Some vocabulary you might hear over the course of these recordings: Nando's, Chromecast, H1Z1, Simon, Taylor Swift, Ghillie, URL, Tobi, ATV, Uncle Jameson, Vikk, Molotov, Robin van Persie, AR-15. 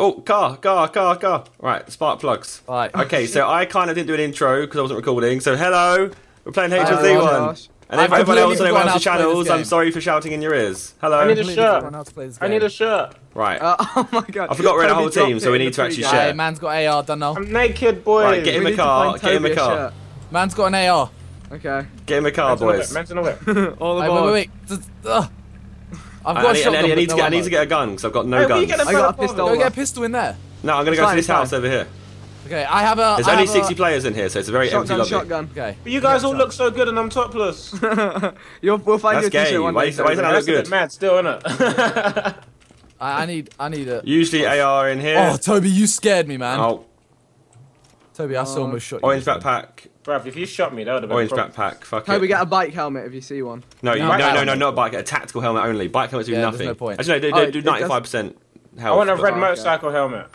Oh, car. Right, spark plugs. Right. Okay, so I kind of didn't do an intro because I wasn't recording. So hello, we're playing H1Z1. And if everyone else on everyone else's channels, I'm sorry for shouting in your ears. Hello. I need a shirt. I need a shirt. Right. Oh my god. I forgot we're in a whole team, so we need to actually share. Man's got AR, done now. I'm naked, boy. Right, get in the car. Get in the car. Man's got an AR. Okay. Get in the car, boys. Man's in a whip. All aboard. Wait. I've got I need to get a gun because I've got no guns. I got a pistol. Go get a pistol in there. No, I'm gonna go to this house over here. Okay, I have a. There's only 60 players in here, so it's a very empty lobby. Shotgun. Okay. But you guys all look so good, and I'm topless. We'll find your t-shirt one day. That's gay. Why doesn't that look good? Mad still, innit? I need a. Usually AR in here. Oh, Tobi, you scared me, man. Oh. Tobi, I almost shot you. Orange backpack. Bruv, if you shot me, that would have been orange backpack, fuck it. Tobi, get a bike helmet if you see one. No, not a bike, a tactical helmet only. Bike helmets do nothing. There's no point. Actually, no, do 95% health. I want a red motorcycle helmet.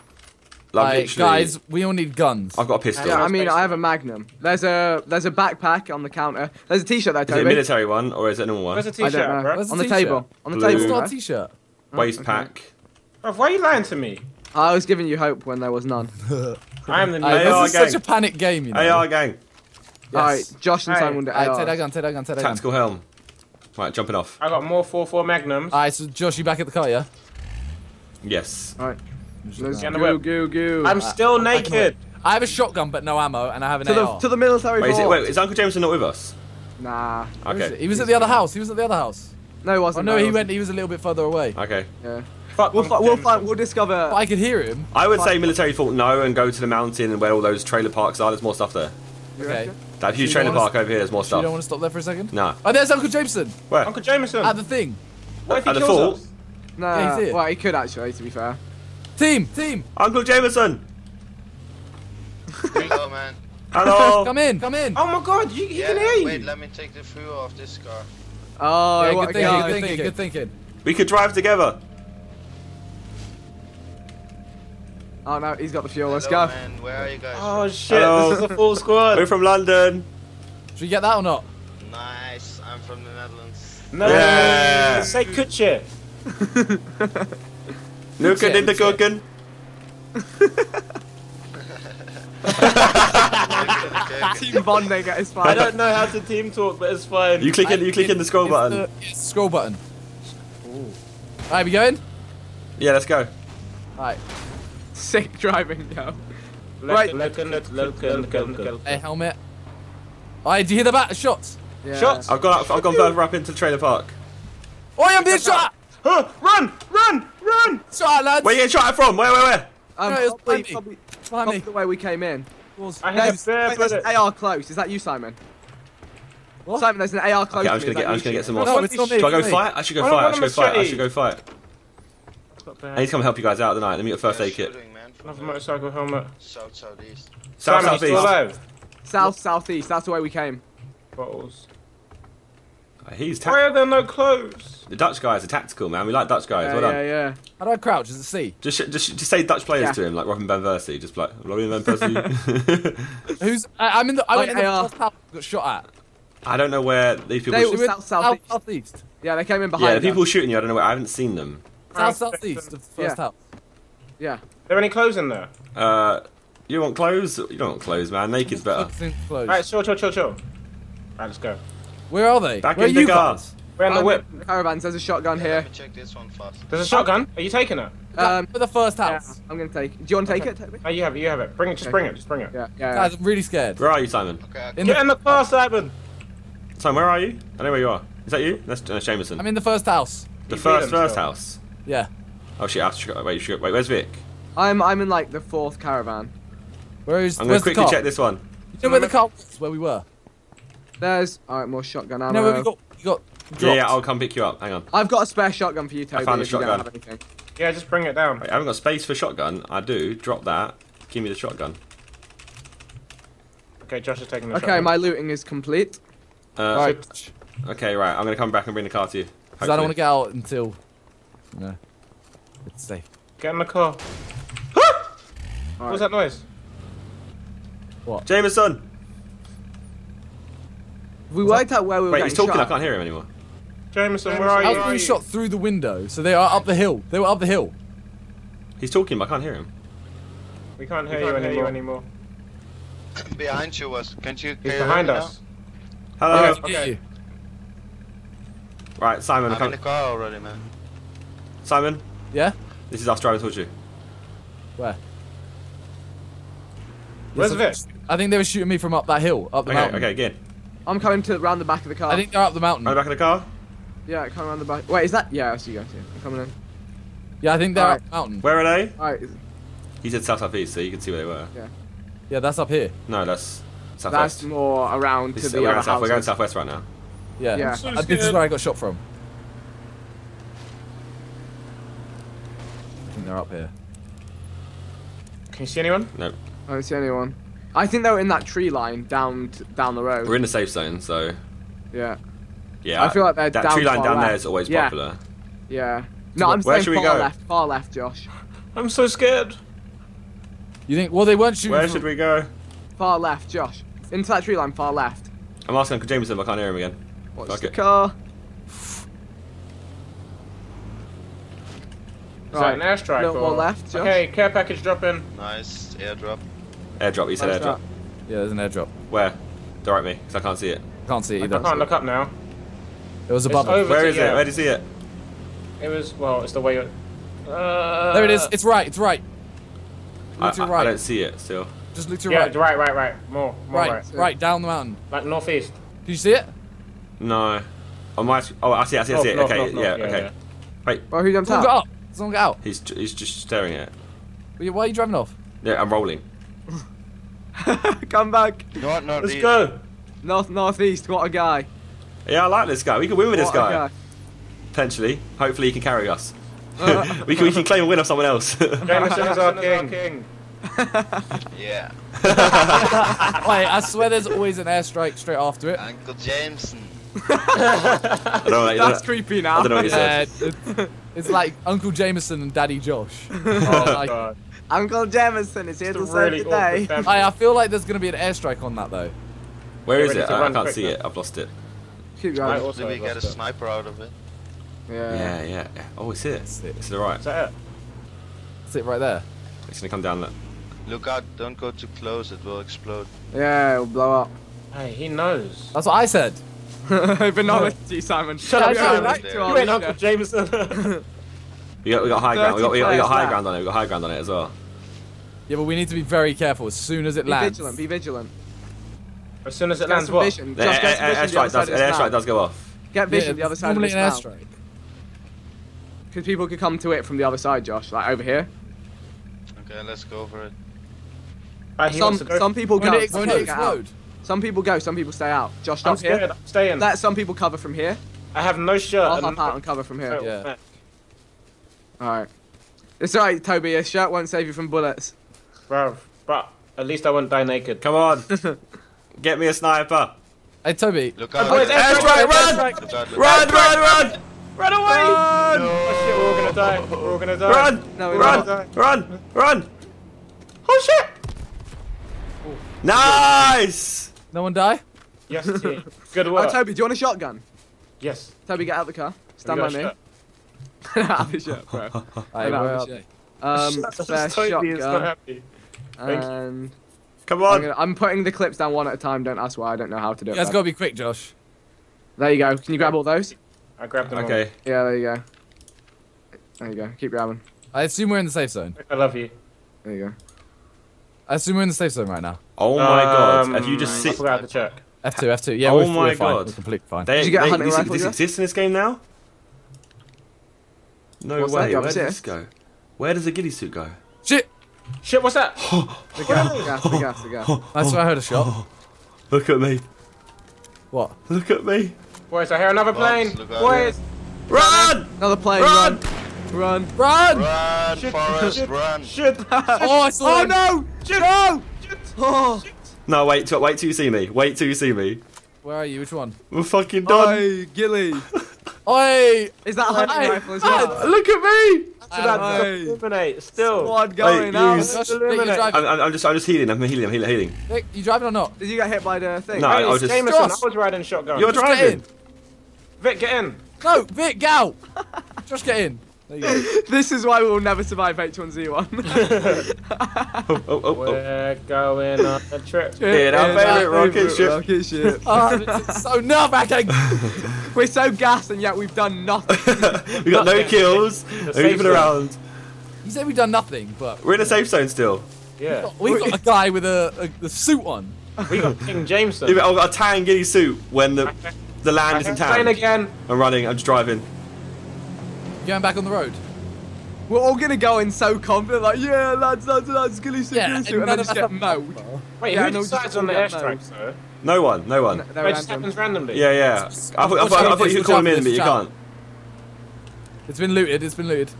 Like, guys, we all need guns. I've got a pistol. Yeah, I mean, I have a magnum. There's a backpack on the counter. There's a t-shirt there, Tobi. Is it a military one, or is it a normal one? There's a t-shirt, bro. On the table. On the table. It's not a t-shirt. Waist pack. Bruv, why are you lying to me? I was giving you hope when there was none. I am the new AR gang. This is such a panic game, you know. AR gang. Yes. Alright, Josh and Simon to AR. Take that gun. Tactical helm. Right, jumping off. I got more 4.4 magnums. Alright, so Josh, you back at the car, yeah? Yes. Alright. Let's go. I'm still naked. I have a shotgun, but no ammo, and I have an AR. To the military board. Wait, is Uncle Jameson not with us? Nah. Okay. He was at the other house. No, he wasn't. Oh, no, he went. He was a little bit further away. Okay. Yeah. We'll discover. But I could hear him. I would say military fault no, and go to the mountain and where all those trailer parks are. There's more stuff there. Okay. That huge trailer park over here, there's more stuff. You don't want to stop there for a second? No. Oh, there's Uncle Jameson! Where? Uncle Jameson! At the thing. What if he kills us? No, yeah, he's here. Well, he could actually, to be fair. Team! Uncle Jameson! Here you go, man. Hello! Come in! Oh my god, he can hear you! Wait, let me take the fuel off this car. Oh, yeah, good thinking. We could drive together. Oh no, he's got the fuel. Let's go. Man. Where are you guys? Oh shit, this is a full squad. We're from London. Should we get that or not? Nice, I'm from the Netherlands. No, say kutje. Nuken in the cooking. Team bonding is fine. I don't know how to team talk, but it's fine. You click in the scroll button. Scroll button. Alright, we going? Yeah, let's go. Alright. Sick driving now. Right. A helmet. Alright, do you hear the shots? Yeah. Shots? I've gone further up into the trailer park. Oh, I'm being shot! Run! Shot, lads! Where are you getting shot at from? Where? No, it was probably the way we came in. There's an AR close. Is that you, Simon? What? Simon, there's an AR close. Okay, I'm just gonna get some more. No, it's not me. I should go fight. I need to come help you guys out tonight. Let me get a first aid kit. Another motorcycle helmet. South, southeast. That's the way we came. Bottles. Why are there no clothes? The Dutch guys are tactical, man. We like Dutch guys. Yeah, well done. How do I crouch? Is it C? Just say Dutch players to him, like Robin van Persie. Just like Robin van Persie. I went in the got shot at. I don't know where these people. They were southeast. Yeah, they came in behind. Yeah, the people shooting you. I don't know where. I haven't seen them. Southeast of the first house. Yeah. Are there any clothes in there? You want clothes? You don't want clothes, man. Naked's better. Alright, chill. Alright, let's go. Where are they? Back in the cars. We're in the whip. Caravans, there's a shotgun here. Let me check this one first. There's a shotgun? Are you taking it? For the first house. Yeah, I'm gonna take it. Do you want to take it, Tobi? No, you have it. Just bring it. Yeah. Guys, I'm really scared. Where are you, Simon? Okay, get in the car, Simon! Simon, where are you? I know where you are. Is that you? That's Jameson. I'm in the first house. The first house? Yeah. Oh shit! Wait. Where's Vikk? I'm in like the fourth caravan. I'm gonna quickly check this one. You know where the car was? Where we were? There's more shotgun ammo. No, where we got dropped. Yeah, I'll come pick you up. Hang on. I've got a spare shotgun for you, Tobi. I found a shotgun. Yeah, just bring it down. Wait, I haven't got space for shotgun. I do. Drop that. Give me the shotgun. Okay, Josh is taking the shotgun. Okay, my looting is complete. Right. Okay, right. I'm gonna come back and bring the car to you. Because I don't want to get out until. No, it's safe. Get in the car. Ah! What was that noise? What? Jameson! We worked out where we were. Wait, he's talking. I can't hear him anymore. Jameson, where are you? I was being shot through the window, so they were up the hill. He's talking, but I can't hear him. We can't hear you anymore. Behind you was. Can't you? He's behind us. Hello. Yes, okay. Right, Simon. I'm in the car already, man. Simon. Yeah. This is us driving towards you. Where? Where's this? I think they were shooting me from up that hill, up the mountain. Okay, again. I'm coming to round the back of the car. I think they're up the mountain. Round the back of the car. Yeah, come around the back. Wait, is that? Yeah, I see you guys here. I'm coming in. Yeah, I think they're up the mountain. Where are they? All right. He said south east, so you can see where they were. Yeah. Yeah, that's up here. No, that's southwest. That's more around to the other house. We're going southwest right now. Yeah. So this is where I got shot from. I think they're up here. Can you see anyone? No. I don't see anyone. I think they were in that tree line down the road. We're in the safe zone, so. Yeah. Yeah. I feel like they're that tree line down there is always popular. Yeah. No, I'm saying far left, Josh. I'm so scared. You think? Well, they weren't shooting. Where should we go? Far left, Josh. Into that tree line, far left. I'm asking Uncle Jameson, but I can't hear him again. Watch the car. Is that an airstrike? No, more left, Josh. Okay, care package drop in. Nice, airdrop. Airdrop, you said airdrop. Yeah, there's an airdrop. Where? Direct me, because I can't see it. Can't see it either. I can't look up now. It was above us. Where is it? Where do you see it? It was, well, it's the way you... There it is, it's right, it's right. Look to right. I don't see it still. Just look to right. Yeah, right. More right. Right, down the mountain. Like northeast. Can you see it? No. Oh, I see it. North, okay, north, okay. Wait. Well, who's on top? Someone got up. Someone got out. He's just staring at it. Why are you driving off? Yeah, I'm rolling. Come back. Let's go. Northeast, what a guy. Yeah, I like this guy. We can win with this guy. Potentially. Hopefully he can carry us. we can claim a win off someone else. Jameson is our king. Yeah. Wait, I swear there's always an airstrike straight after it. Uncle Jameson. That's creepy now. I don't know what you said. It's like Uncle Jameson and Daddy Josh. God. Uncle Jameson is here to serve today. I feel like there's going to be an airstrike on that though. Where is it? I can't see it. I've lost it. Keep going. Right, also we get a sniper out of it. Yeah. Yeah. Oh, it's it. It's to the right. Is that it? It's it right there. It's gonna come down there. Look out, don't go too close, it will explode. Yeah, it'll blow up. Hey, he knows. That's what I said. Open knowledge, Simon. Shut up, Simon. You ain't Uncle Jameson. we got high ground. We got high ground on it. We got high ground on it as well. Yeah, but we need to be very careful as soon as it lands. Be vigilant, As soon as it lands, what? An airstrike does go off. Get vision the other side of the airstrike. Because people could come to it from the other side, Josh, like over here. Okay, let's go for it. Some people go, some people stay out. Josh, don't stay in. Let some people cover from here. I have no shirt. I'll hop out and cover from here. Yeah. Alright. It's alright, Toby, your shirt won't save you from bullets. Bro, but at least I won't die naked. Come on. Get me a sniper. Hey, Toby. Look out. Run! Run away! No. Oh shit, we're all gonna die. We're all gonna die. Run! Oh shit! Oh. Nice! No one die? Yes, good work. Oh, Toby, do you want a shotgun? Yes. Toby, get out of the car. Stand by me. Have a shot, bro. That's Toby is not happy. And come on. I'm putting the clips down one at a time. Don't ask why. I don't know how to do it. That's gotta be quick, Josh. There you go. Can you grab all those? I grabbed them all. Yeah, there you go. There you go. Keep grabbing. I assume we're in the safe zone. I love you. There you go. I assume we're in the safe zone right now. Oh my god. Have you just seen... I forgot to check. F2. Yeah, we're fine. We're completely fine. Did you get a hunting rifle? Does this exist in this game now? No way. Where does this go? Where does the ghillie suit go? Shit, what's that? The gas. That's where I heard a shot. Look at me. What? Look at me. Boys, I hear another plane! Boys! Run! Another plane, run! Forest, run! Shit! Oh, I saw him! Oh no! Shit! No! Shit! Oh. Shit. No, wait till you see me. Where are you? Which one? We're fucking done! Oi, ghillie! Oi! Is that a hunting rifle as well? Look at me! Eliminate, still! Squad going out! I'm just healing, I'm healing. Vic, you driving or not? Did you get hit by the thing? No, I was just... Jameson, I was riding shotgun. You're driving! Vic, get in! No, Vic, go! Just get in. This is why we'll never survive H1Z1. We're going on a trip. In our favourite rocket ship. Oh, it's so nerve-wracking. We're so gassed and yet we've done nothing. We've got no kills, or even around. You said we've done nothing, but... We're in a safe zone still. Yeah. We've got a guy with a suit on. We got King Jameson. I've got a tan ghillie suit when the land is in town. I'm running, I'm just driving. Going back on the road. We're all gonna go in so confident, like, yeah, lads, ghillie suit, and then just get mowed. Wait, who decides on the airstrike, sir? No one, no one. It just happens randomly. Yeah, yeah. I thought you could call him in, but you can't. It's been looted, it's been looted.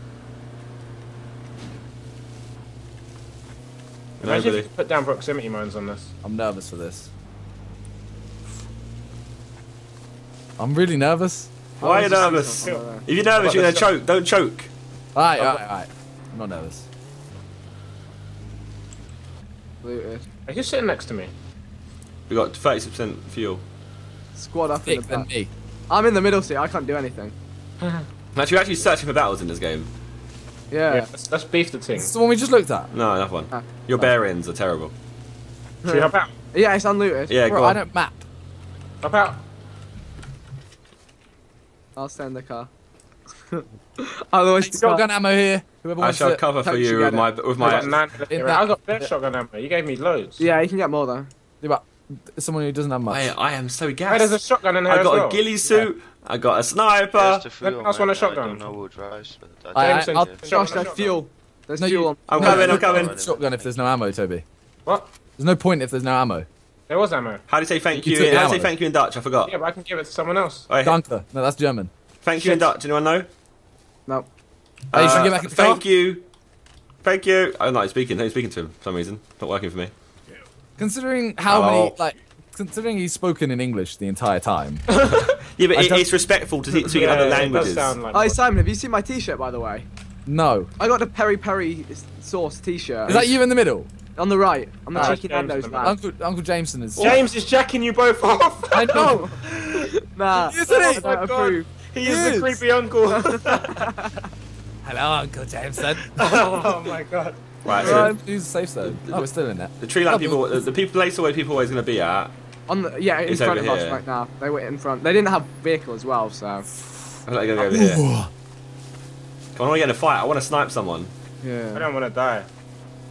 Imagine if you put down proximity mines on this. I'm nervous for this. I'm really nervous. Why are you nervous? If you're nervous, you're going to choke. Don't choke. Alright, alright, alright. I'm not nervous. Are you sitting next to me? We got 36% fuel. Squad up in the back. Me. I'm in the middle seat. I can't do anything. Actually, we're actually searching for battles in this game. Yeah. Let's beef the thing. It's the one we just looked at. No, that one. Ah. Your bearings are terrible. Should we help out? Yeah, it's unlooted. Yeah, go on. I don't map. Help out. I'll send the car. Otherwise, hey, shotgun ammo here. Whoever wants I shall cover for you with my I got bare shotgun ammo. You gave me loads. Yeah, you can get more though. Yeah, but someone who doesn't have much. I am so gassed. Hey, there's a shotgun in here. I got a ghillie suit. Yeah. I got a sniper. Fuel, I just want a shotgun. I'll charge that fuel. There's no fuel. I'm coming. I'm coming. Shotgun if there's no ammo, Toby. What? There's no point if there's no ammo. There was ammo. How do you say thank you? How do you say thank you in Dutch? I forgot. Yeah, but I can give it to someone else. Danke. No, that's German. Thank you in Dutch. Anyone know? No. Hey, should we get back at the thank you. Thank you. I'm not speaking. No, he's speaking to him for some reason. Not working for me. Considering how many, like, considering he's spoken in English the entire time. Yeah, but it's respectful to speak other languages. Hey, Simon, have you seen my T-shirt by the way? No. I got a peri-peri sauce T-shirt. Is that you in the middle? On the right, I'm the cheeky Nando's man. Uncle Jameson is. James is jacking you both off. I know. Nah. Isn't it? I approve. He is the creepy uncle. Hello, Uncle Jameson. Oh my God. Right. So who's safe zone? Oh, we're still in there. The tree line people, the place where people are always going to be at. On the in front of us right now. They were in front. They didn't have vehicle as well, so. I'm like going over here. I want to get in a fight. I want to snipe someone. Yeah. I don't want to die.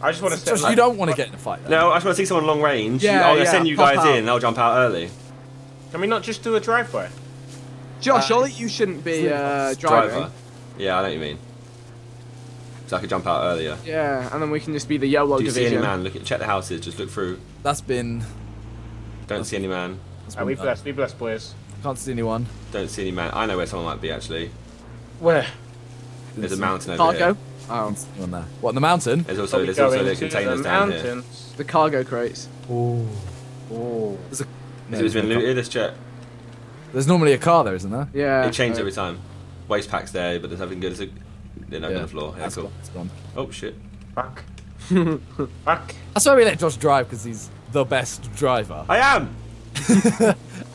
I just want to. You don't want to get in a fight. Though. No, I just want to see someone long range. Yeah, I'll send you guys in. I'll jump out early. Can we not just do a drive-by? Josh, surely you shouldn't be driving. Yeah, I know what you mean. So I could jump out earlier. Yeah, and then we can just be the YOLO division. Do you see any man? Look at, check the houses. Just look through. That's been. Don't see any man. We blessed. We blessed, boys. Can't see anyone. Don't see any man. I know where someone might be actually. Where? There's a mountain over here. Oh, what in the mountain? There's also the containers down here. The cargo crates. Oh, oh. It's been looted. Let's check. There's normally a car there, isn't there? Yeah. It changes every time. Waste packs there, but there's nothing good. They're not on the floor. Yeah, cool. It's gone. Oh shit. Fuck. Fuck. That's why we let Josh drive because he's the best driver. I am.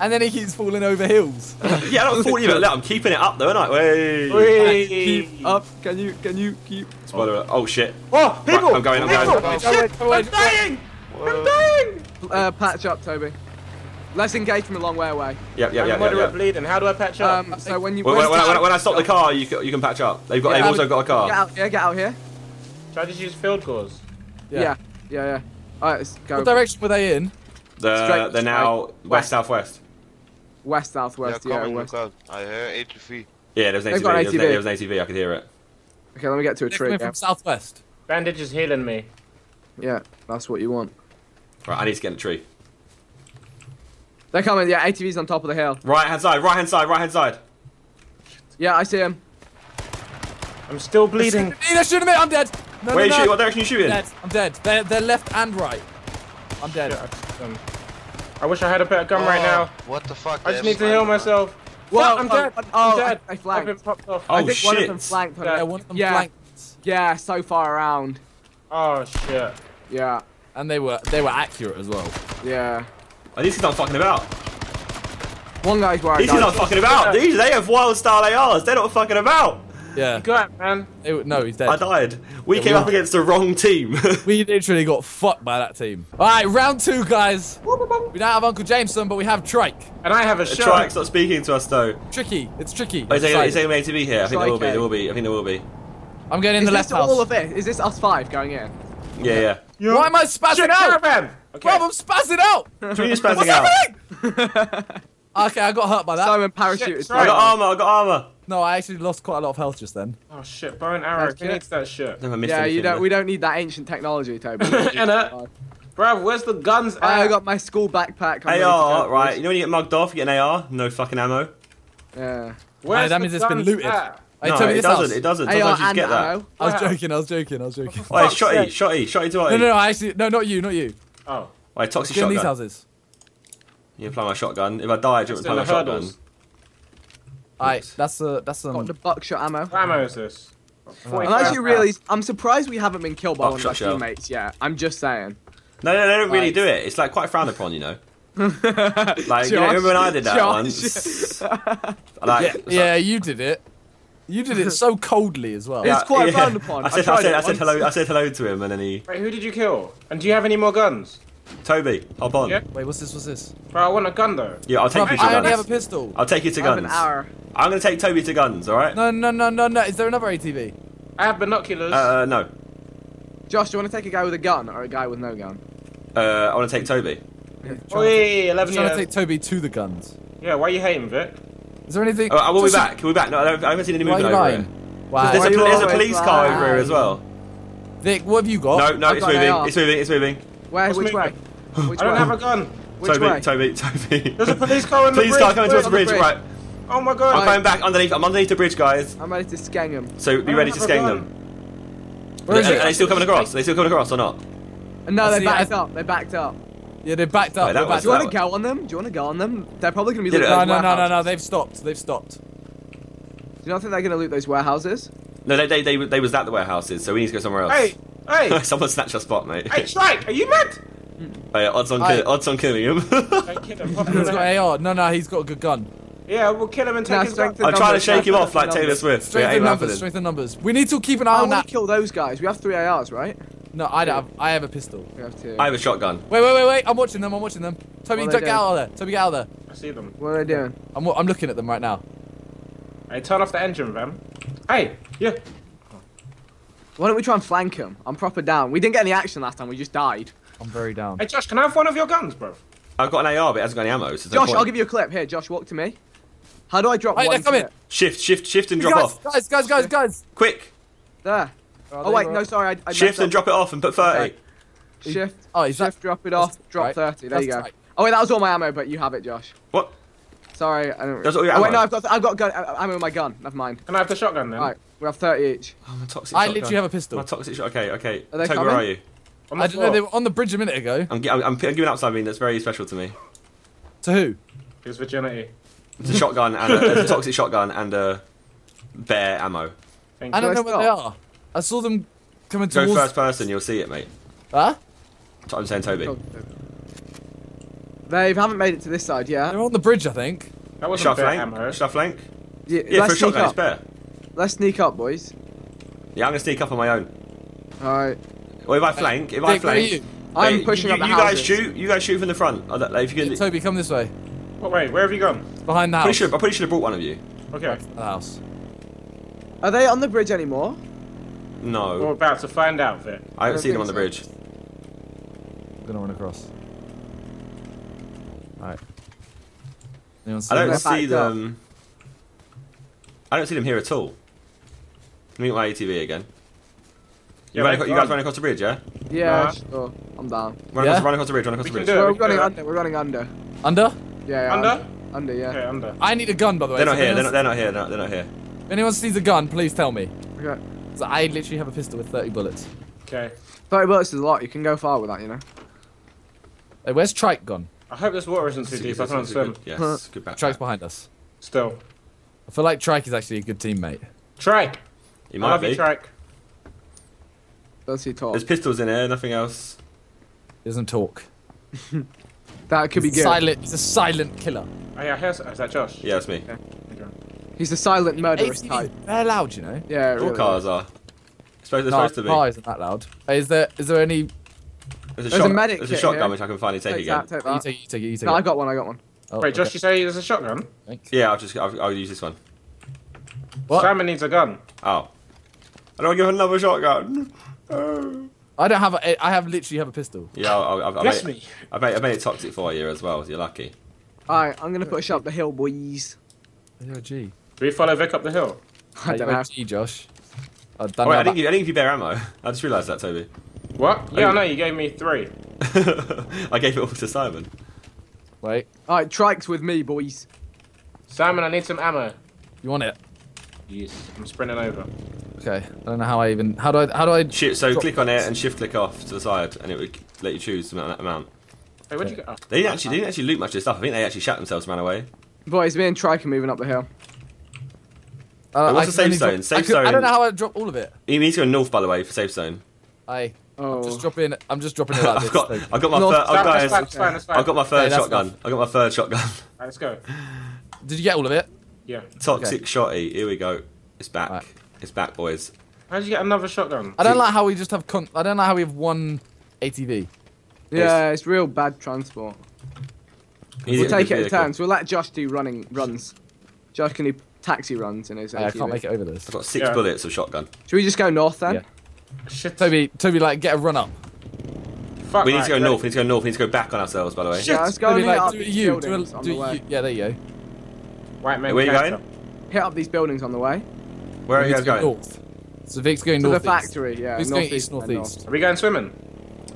And then he keeps falling over hills. Yeah, I don't fall even. I'm keeping it up though, aren't I? Wait. Keep up. Can you keep? Spoiler. Oh shit. Oh, people! Right, I'm going. Shit, I'm dying! Whoa. I'm dying! Patch up, Toby. Let's engage from a long way away. Yep. Bleeding. How do I patch up? So when I stop the car, you can patch up. They've also got a car. Get out here. Should I just use field cores? Yeah. All right, let's go. What direction were they in? They're now west-southwest. West-southwest, west. I hear ATV. Yeah, there was an ATV. There was an ATV, I could hear it. Okay, let me get to a tree. Coming from southwest. Bandage is healing me. Yeah, that's what you want. Right, I need to get in a tree. They're coming, yeah, ATV's on top of the hill. Right-hand side. Yeah, I see him. I'm still bleeding. They're shooting me, I'm dead. No, where are you shooting? What direction are you shooting? I'm dead. They're left and right. I'm dead. I wish I had a better gun right now. What the fuck? I just need to heal myself. Well, I'm dead. Oh, I flanked. I've been popped off. Oh, I think one of them flanked. Yeah, one of them flanked. Yeah, so far around. Oh shit. Yeah. And they were accurate as well. Yeah. Oh, these guys aren't fucking about. One guy's where I died. These guys aren't fucking about. They have wild style ARs. They're not fucking about. Yeah. Go out, man. No, he's dead. I died. We came up against the wrong team. We literally got fucked by that team. All right, round two, guys. We don't have Uncle Jameson, but we have Trike. And I have a shot. Trike's not speaking to us, though. Tricky. It's tricky. Oh, is there going to be here? I think there will be. There will be. I think there will be. I'm going in the left house. All of it? Is this us five going in? Yeah, yeah. Why am I spazzing out? Okay. Bro, I'm spazzing out. You're spazzing What's happening? Okay, I got hurt by that. Simon parachuted. Shit, I got armor, No, I actually lost quite a lot of health just then. Oh shit, bow and arrow, who needs that shit? Yeah, you don't, we don't need that ancient technology, Toby. Bruv, where's the guns? I got my school backpack. I'm AR, right, you know when you get mugged off, you get an AR? No fucking ammo. Yeah. That means it's been looted. Hey, no, it doesn't, Sometimes you get that. I was joking, I was joking. Wait, shotty, shotty to what? No, actually, not you, Oh. Wait, toxic shotgun. Get in these houses. You apply my shotgun. If I die, do you want to apply my shotgun? Alright, that's got the buckshot ammo. What ammo is this? I'm actually really... I'm surprised we haven't been killed by one of our teammates yet. I'm just saying. No, no, they don't really do it. It's like quite frowned upon, you know. Like, you know, remember when I did that once? Yeah, you did it. You did it so coldly as well. It's quite frowned upon. I said hello to him and then he... Wait, who did you kill? And do you have any more guns? Toby, hop on. Yeah. Wait, what's this? Bro, I want a gun though. Yeah, I'll take you to guns. I only have a pistol. I'll take you to guns. I have an hour. I'm gonna take Toby to guns, alright? No, no, no, no, no. Is there another ATV? I have binoculars. No. Josh, do you want to take a guy with a gun or a guy with no gun? I want to take Toby. Oi, 11 years. I'm trying to take Toby to the guns. Yeah, why are you hating, Vic? Is there anything? Oh, we'll be back. We'll be back. No, I haven't seen any movement over here. Wow. There's a police car over here as well. Vic, what have you got? No, no, it's moving. It's moving. It's moving. Where? Which way? Which I don't have a gun. Toby. There's a police car in the bridge. Police car coming towards the bridge. Right. Oh my god. I'm going back underneath. I'm underneath the bridge, guys. I'm ready to skang them. So be ready to skang them. Where is it? Are they still coming across? Are they still coming across or not? No, they backed up. They backed up. Yeah, they backed up. Do you want to go on them? Do you want to go on them? They're probably going to be looting those warehouses. No, no, no, no. They've stopped. They've stopped. Do you not think they're going to loot those warehouses? No, they was at the warehouses, so we need to go somewhere else. Hey. Hey! Someone snatched our spot, mate. Hey, Strike! Are you mad? Oh, yeah, odds on killing him. He's got AR. No, no, he's got a good gun. Yeah, we'll kill him and take his gun. I'm trying to shake him off like Taylor Swift. Strength in numbers. Strength in numbers. We need to keep an eye on that. How do we kill those guys? We have 3 ARs, right? No, I don't. I have a pistol. We have 2. I have a shotgun. Wait, wait, wait, wait! I'm watching them. Toby, don't get out of there. Toby, get out of there. I see them. What are they doing? I'm looking at them right now. Hey, turn off the engine, man. Hey, yeah. Why don't we try and flank him? I'm proper down. We didn't get any action last time, we just died. I'm very down. Hey Josh, can I have one of your guns, bro? I've got an AR, but it hasn't got any ammo. So Josh, I'll give you a clip. Here, Josh, walk to me. How do I drop one? They're coming. Shift and drop off. Guys. Quick. There. Oh wait, no, sorry. I shift and drop it off and put 30. Okay. Shift, drop it off, drop 30. There you go. Oh wait, that was all my ammo, but you have it, Josh. What? Sorry, I don't... That's all your ammo? Oh wait, no, I've got gun, ammo in my gun. Never mind. Can I have the shotgun then? Alright, we have 30 each. Oh, my toxic shotgun. I literally have a pistol. My toxic shotgun. Okay, okay. Are they coming? Where are you? I don't know, they were on the bridge a minute ago. I'm giving up something that's very special to me. To who? His virginity. It's a shotgun and a toxic shotgun and a bear ammo. I don't know where they are. I saw them coming towards... Go first person, you'll see it, mate. Huh? I'm saying Toby. They haven't made it to this side yet. They're on the bridge, I think. That was shufflank. Yeah, for a shotgun, it's better. Let's sneak up, boys. Yeah, I'm gonna sneak up on my own. Alright. Well, if I flank, I'm pushing up the houses. You guys shoot from the front. If you can... Yeah, Toby, come this way. What way? Where have you gone? Behind the house. I probably should have brought one of you. Okay. The house. Are they on the bridge anymore? No. We're about to find out, Vic. I haven't seen them on the bridge. I'm gonna run across. Alright. I don't see them. I don't see them here at all. Let me get my ATV again. You guys running across the bridge, yeah? Yeah, sure. I'm down. Run across the bridge. We're running under. Under? Yeah. Under, yeah. Okay, under. I need a gun, by the way. They're not here. If anyone sees a gun, please tell me. Okay. So I literally have a pistol with 30 bullets. Okay. 30 bullets is a lot. You can go far with that, you know. Hey, where's Trike gone? I hope this water isn't too deep, I can't swim. Yes, good back. Trike's behind us. Still. I feel like Trike is actually a good teammate. Trike! I love you, Trike. Does he talk? There's pistols in here, nothing else. He doesn't talk. That could be good. He's a silent killer. Oh yeah, is that Josh? Yeah, that's me. Okay. He's a silent murderous type. They're loud, you know. Yeah, all really cars are. They're supposed to be. Car isn't that loud. Is there any? There's a medic. There's a shotgun which I can finally take again. Take that. You take it. No, I got one. Oh, wait, okay. Josh, you say there's a shotgun? Thanks. Yeah, I'll use this one. What? Simon needs a gun. Oh, I don't give another shotgun. I don't have. I literally have a pistol. Yeah, I made it toxic for you as well. So you're lucky. All right, I'm gonna push up the hill, boys. Oh, gee. Do we follow Vikk up the hill? I don't know. Gee, Josh. I didn't give you bare ammo. I just realised that, Toby. What? Yeah, I know. You gave me 3. I gave it all to Simon. Wait. All right, trikes with me, boys. Simon, I need some ammo. You want it? Yes. I'm sprinting over. Okay. I don't know how I even. How do I? So click on it and shift click off to the side, and it would let you choose the amount. Hey, where'd you go? They didn't actually. They didn't actually loot much of this stuff. I think they actually shot themselves and ran away. Boys, me and Trike are moving up the hill. What's the safe zone? I don't know how I drop all of it. You need to go north, by the way, for safe zone. Aye. Oh. I'm just dropping it like this. I've got my third shotgun. I got my third shotgun. Right, let's go. Did you get all of it? Yeah. Toxic shotty. Here we go. It's back. Right. It's back, boys. How did you get another shotgun? I don't like how we just have. I don't like how we have one ATV. Yeah, it's real bad transport. We'll take it at turns. We'll let Josh do runs. Josh can do taxi runs in his ATV. I can't make it over this. I've got 6 bullets of shotgun. Should we just go north then? Yeah. Shit. Toby, like, get a run up. Fuck, we need to go north. We need to go north. We need to go back on ourselves, by the way. Shit. Yeah, let's go. Toby, like, do a U. Yeah, there you go. Right, mate. Where are you going? Hit up these buildings on the way. Where are you guys going? North. So Vick's going north. To the factory. Yeah. Vick's going east, northeast. Are we going swimming?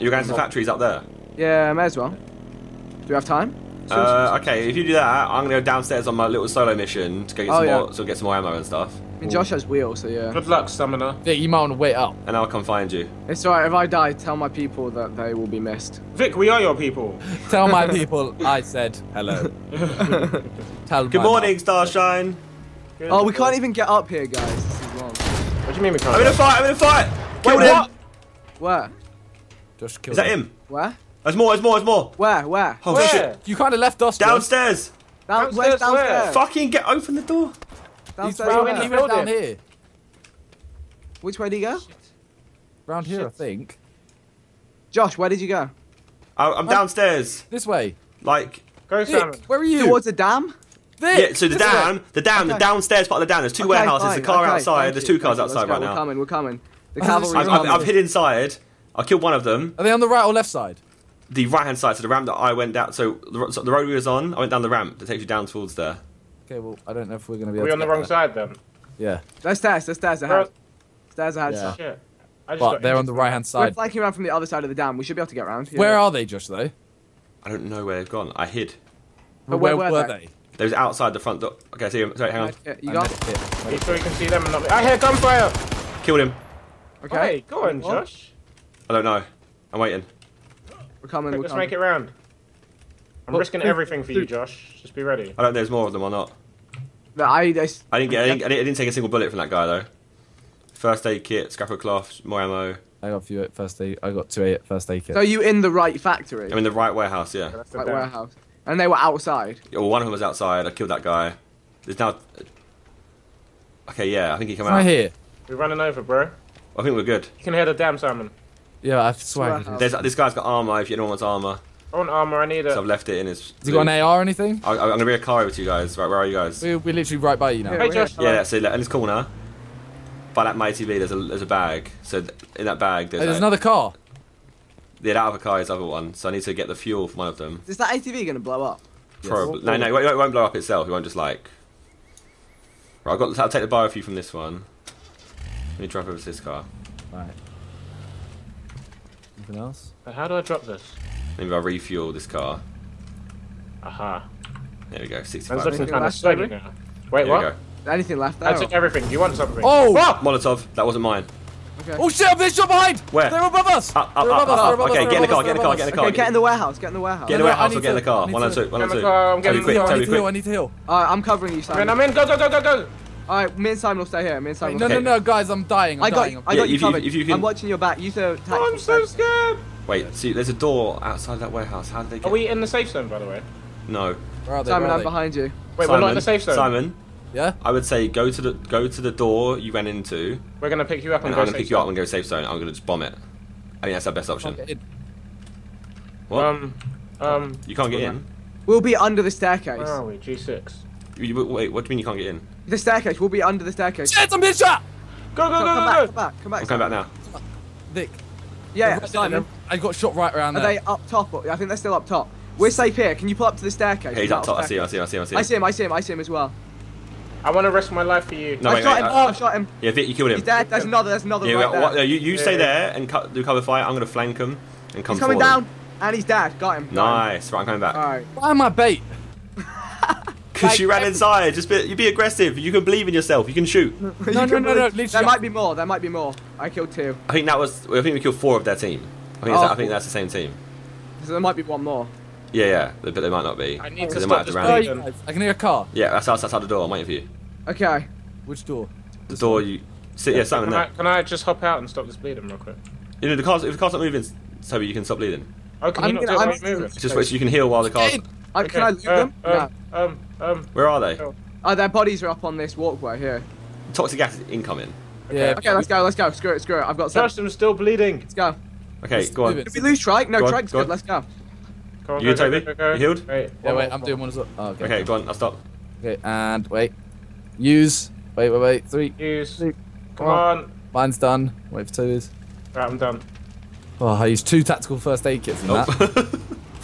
You're going to the factories up there. Yeah, may as well. Do we have time? Okay, if you do that, I'm gonna go downstairs on my little solo mission to go get some more ammo and stuff. And Josh has wheels, so yeah. Good luck, Summoner. Yeah, you might want to wait up. And I'll come find you. It's alright, if I die, tell my people that they will be missed. Vick, we are your people. Tell my people I said hello. Good morning, Starshine. Good we can't even get up here, guys. This is long. What do you mean we can't? I'm in a fight! Wait, what? Where? Josh killed him. Is that him? Where? There's more. Where? Oh, where? Shit. You kind of left us. Downstairs. Downstairs. Fucking get open the door. Downstairs. He went down here. Which way did he go? Shit. Round here, I think. Josh, where did you go? I'm downstairs. This way. Like. Go, Sam. Where are you? Towards the dam? Vick, yeah, so the downstairs part of the dam. There's 2 warehouses. Fine. The car outside. There's 2 cars outside right now. We're coming. The cavalry. I've hid inside. I killed one of them. Are they on the right or left side? The right-hand side, so the ramp that I went down, so the road we was on, I went down the ramp that takes you down towards there. Okay, well, I don't know if we're going to be able to Are we on the wrong side, then? Yeah. There's stairs ahead. Yeah. Shit. But they're on the right-hand side. We're flanking around from the other side of the dam. We should be able to get around. Yeah. Where are they, Josh, though? I don't know where they've gone. I hid. But where were they? They was outside the front door. Okay, see him. Sorry, hang on. You got it. Make sure you can see them and not me. I hear gunfire! Killed him. Okay. Hey, go on, Josh. I don't know. I'm waiting. We're coming. Let's make it round. I'm risking everything for you, Josh. Just be ready. I don't know if there's more of them or not. No, I didn't take a single bullet from that guy though. First aid kit, scrap of cloth, more ammo. I got a few at first aid. I got 2 at first aid kit. So are you in the right factory? I'm in the right warehouse. Yeah. Right warehouse. And they were outside. Yeah, well, one of them was outside. I killed that guy. There's now. Okay, yeah, I think he came out. Right here. We're running over, bro. I think we're good. You can hear the damn Simon. Yeah, I swear. This guy's got armor. If you don't want armor, I want armor. I need it. So I've left it in his. Has he got an AR or anything? I'm gonna be a car over to you guys. Right, where are you guys? We're literally right by you now. Hey, Josh. Yeah, that's it. In this corner, by that mighty TV, there's a bag. So in that bag, there's another car. Yeah, that other car is the other one. So I need to get the fuel from one of them. Is that ATV gonna blow up? Probably. Yes. No, it won't blow up itself. It won't just like. Right, I'll take the biofuel from this one. Let me drive over to this car. Right. Else? But how do I drop this? Maybe I refuel this car. Aha. There we go. 65. Wait, what? Anything left? I took everything. Do you want something? Oh! Ah! Molotov. That wasn't mine. Okay. Oh shit! They're shot behind. Where? They're above us. Up. Okay, get in the car. Okay, get in the warehouse. Get in the warehouse. Or get in the car. 102. I'm getting quick. I need to heal. I'm covering you, Simon. I'm in. Go. Alright, me and Simon will stay here. No, guys, I'm dying. I got you covered. I'm watching your back. You two. I'm so scared. Wait, see, there's a door outside that warehouse. How did they get? Are we in the safe zone, by the way? No. Where are they? Simon, I'm behind you. Wait, Simon, we're not in the safe zone. Simon, Yeah. I would say go to the door you ran into. We're gonna pick you up and go. I'm gonna pick you up and go safe zone. I'm gonna just bomb it. I think that's our best option. Okay. What? You can't get in. We'll be under the staircase. Where are we? G6. Wait, what do you mean you can't get in? The staircase. We'll be under the staircase. Shit! I'm being shot. Go, go, go, come back. Come back now. Vic. Yeah. Simon, I got shot right around there. Are they up top? I think they're still up top. We're safe here. Can you pull up to the staircase? Hey, he's up top. I see him. I see him as well. I want to risk my life for you. No, I shot him. Yeah, Vic, you killed him. He's dead. There's another. Yeah, right there. You stay there and do cover fire. I'm gonna flank him and come. He's coming down, and he's dead. Got him. Nice. Right, I'm coming back. All right. Why am I bait? Because you ran inside. Just be aggressive. You can believe in yourself. You can shoot. No, no, no. There might be more. I killed two. I think that was. I think we killed four of their team. I think that's the same team. So there might be one more. Yeah, yeah, but they might not be. I need to stop this door. I can hear a car. Yeah, that's outside the door. I'm waiting for you. Okay. Which door? The door you... Yeah, Simon there. Can I just hop out and stop this bleeding real quick? You know, if the car's not moving, Tobi, you can stop bleeding. Oh, can you not do it while it's moving? Just wait so you can heal while the car's... Okay. Can I loot them? Where are they? Oh, their bodies are up on this walkway here. Toxic gas is incoming. Okay. Yeah. Okay, let's go. Screw it. I've got some. Gosh, I'm still bleeding. Let's go. Okay, go on. Did we lose Trike? No, Trike's good. Let's go. You good, Tobi? You healed? Wait, yeah, wait, I'm doing one as well. Oh, okay. Okay, go on, I'll stop. Okay, and wait. Use. Wait. Three. Use. Two. Come on. Mine's done. Wait for Tobi's. Right, I'm done. Oh, I used two tactical first aid kits in that.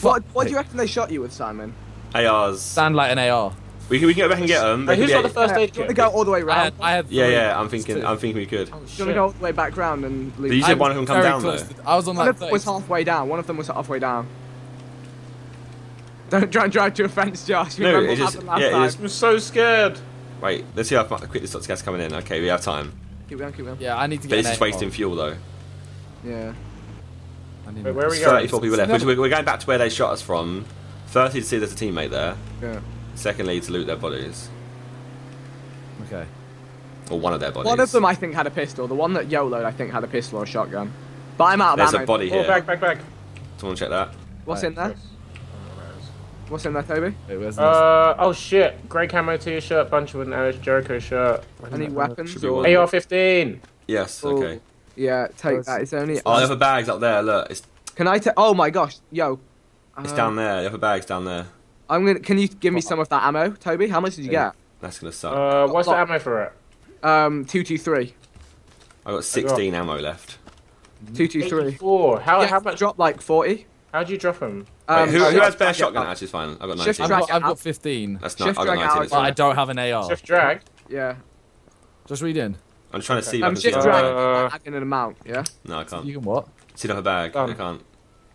What do you reckon they shot you with, Simon? ARs. Sound like an AR. We can go back and get them. Who's got the first aid kit? Do you want to go all the way round? I have yeah, I'm thinking we could. Oh, do you want to go all the way back round and leave? You said one of them come down, though. I was on that. One of them was halfway down. Don't try and drive to a fence, Josh. No, it just, I'm so scared. Wait, let's see how quick this gas coming in. Okay, we have time. Keep going. Yeah, I need to get. But it's just wasting fuel, though. Yeah. Wait, where are we going? 34 people left. We're going back to where they shot us from. Firstly, to see there's a teammate there. Yeah. Secondly, to loot their bodies. Okay. Or one of their bodies. One of them, I think, had a pistol. The one that YOLO'd, I think, had a pistol or a shotgun. But I'm out of ammo. There's a body here. Oh, back. Someone check that. What's in there? What's in there, Tobi? Oh shit! Grey camo t-shirt, bunch of an Alice Jericho shirt. Any weapons? AR-15. Yes. Ooh. Okay. Yeah, take that. It's only. Oh, the other bag's up there. Look. It's... Can I take? Oh my gosh, yo. It's down there. The other bag's down there. I'm gonna. Can you give me some of that ammo, Tobi? How much did you get? That's gonna suck. What's the ammo for it? 223. I got 16 ammo left. 223. 4. How much? Drop like 40. How do you drop them? Who has better shotgun? Actually, it's fine. I've got 19. I've got 15. That's not. I've got 19. But I don't have an AR. Shift drag. Yeah. Just read in. I'm just trying to see. If I can shift drag. I can add an amount. Yeah. No, I can't. You can what? See the bag. I can't.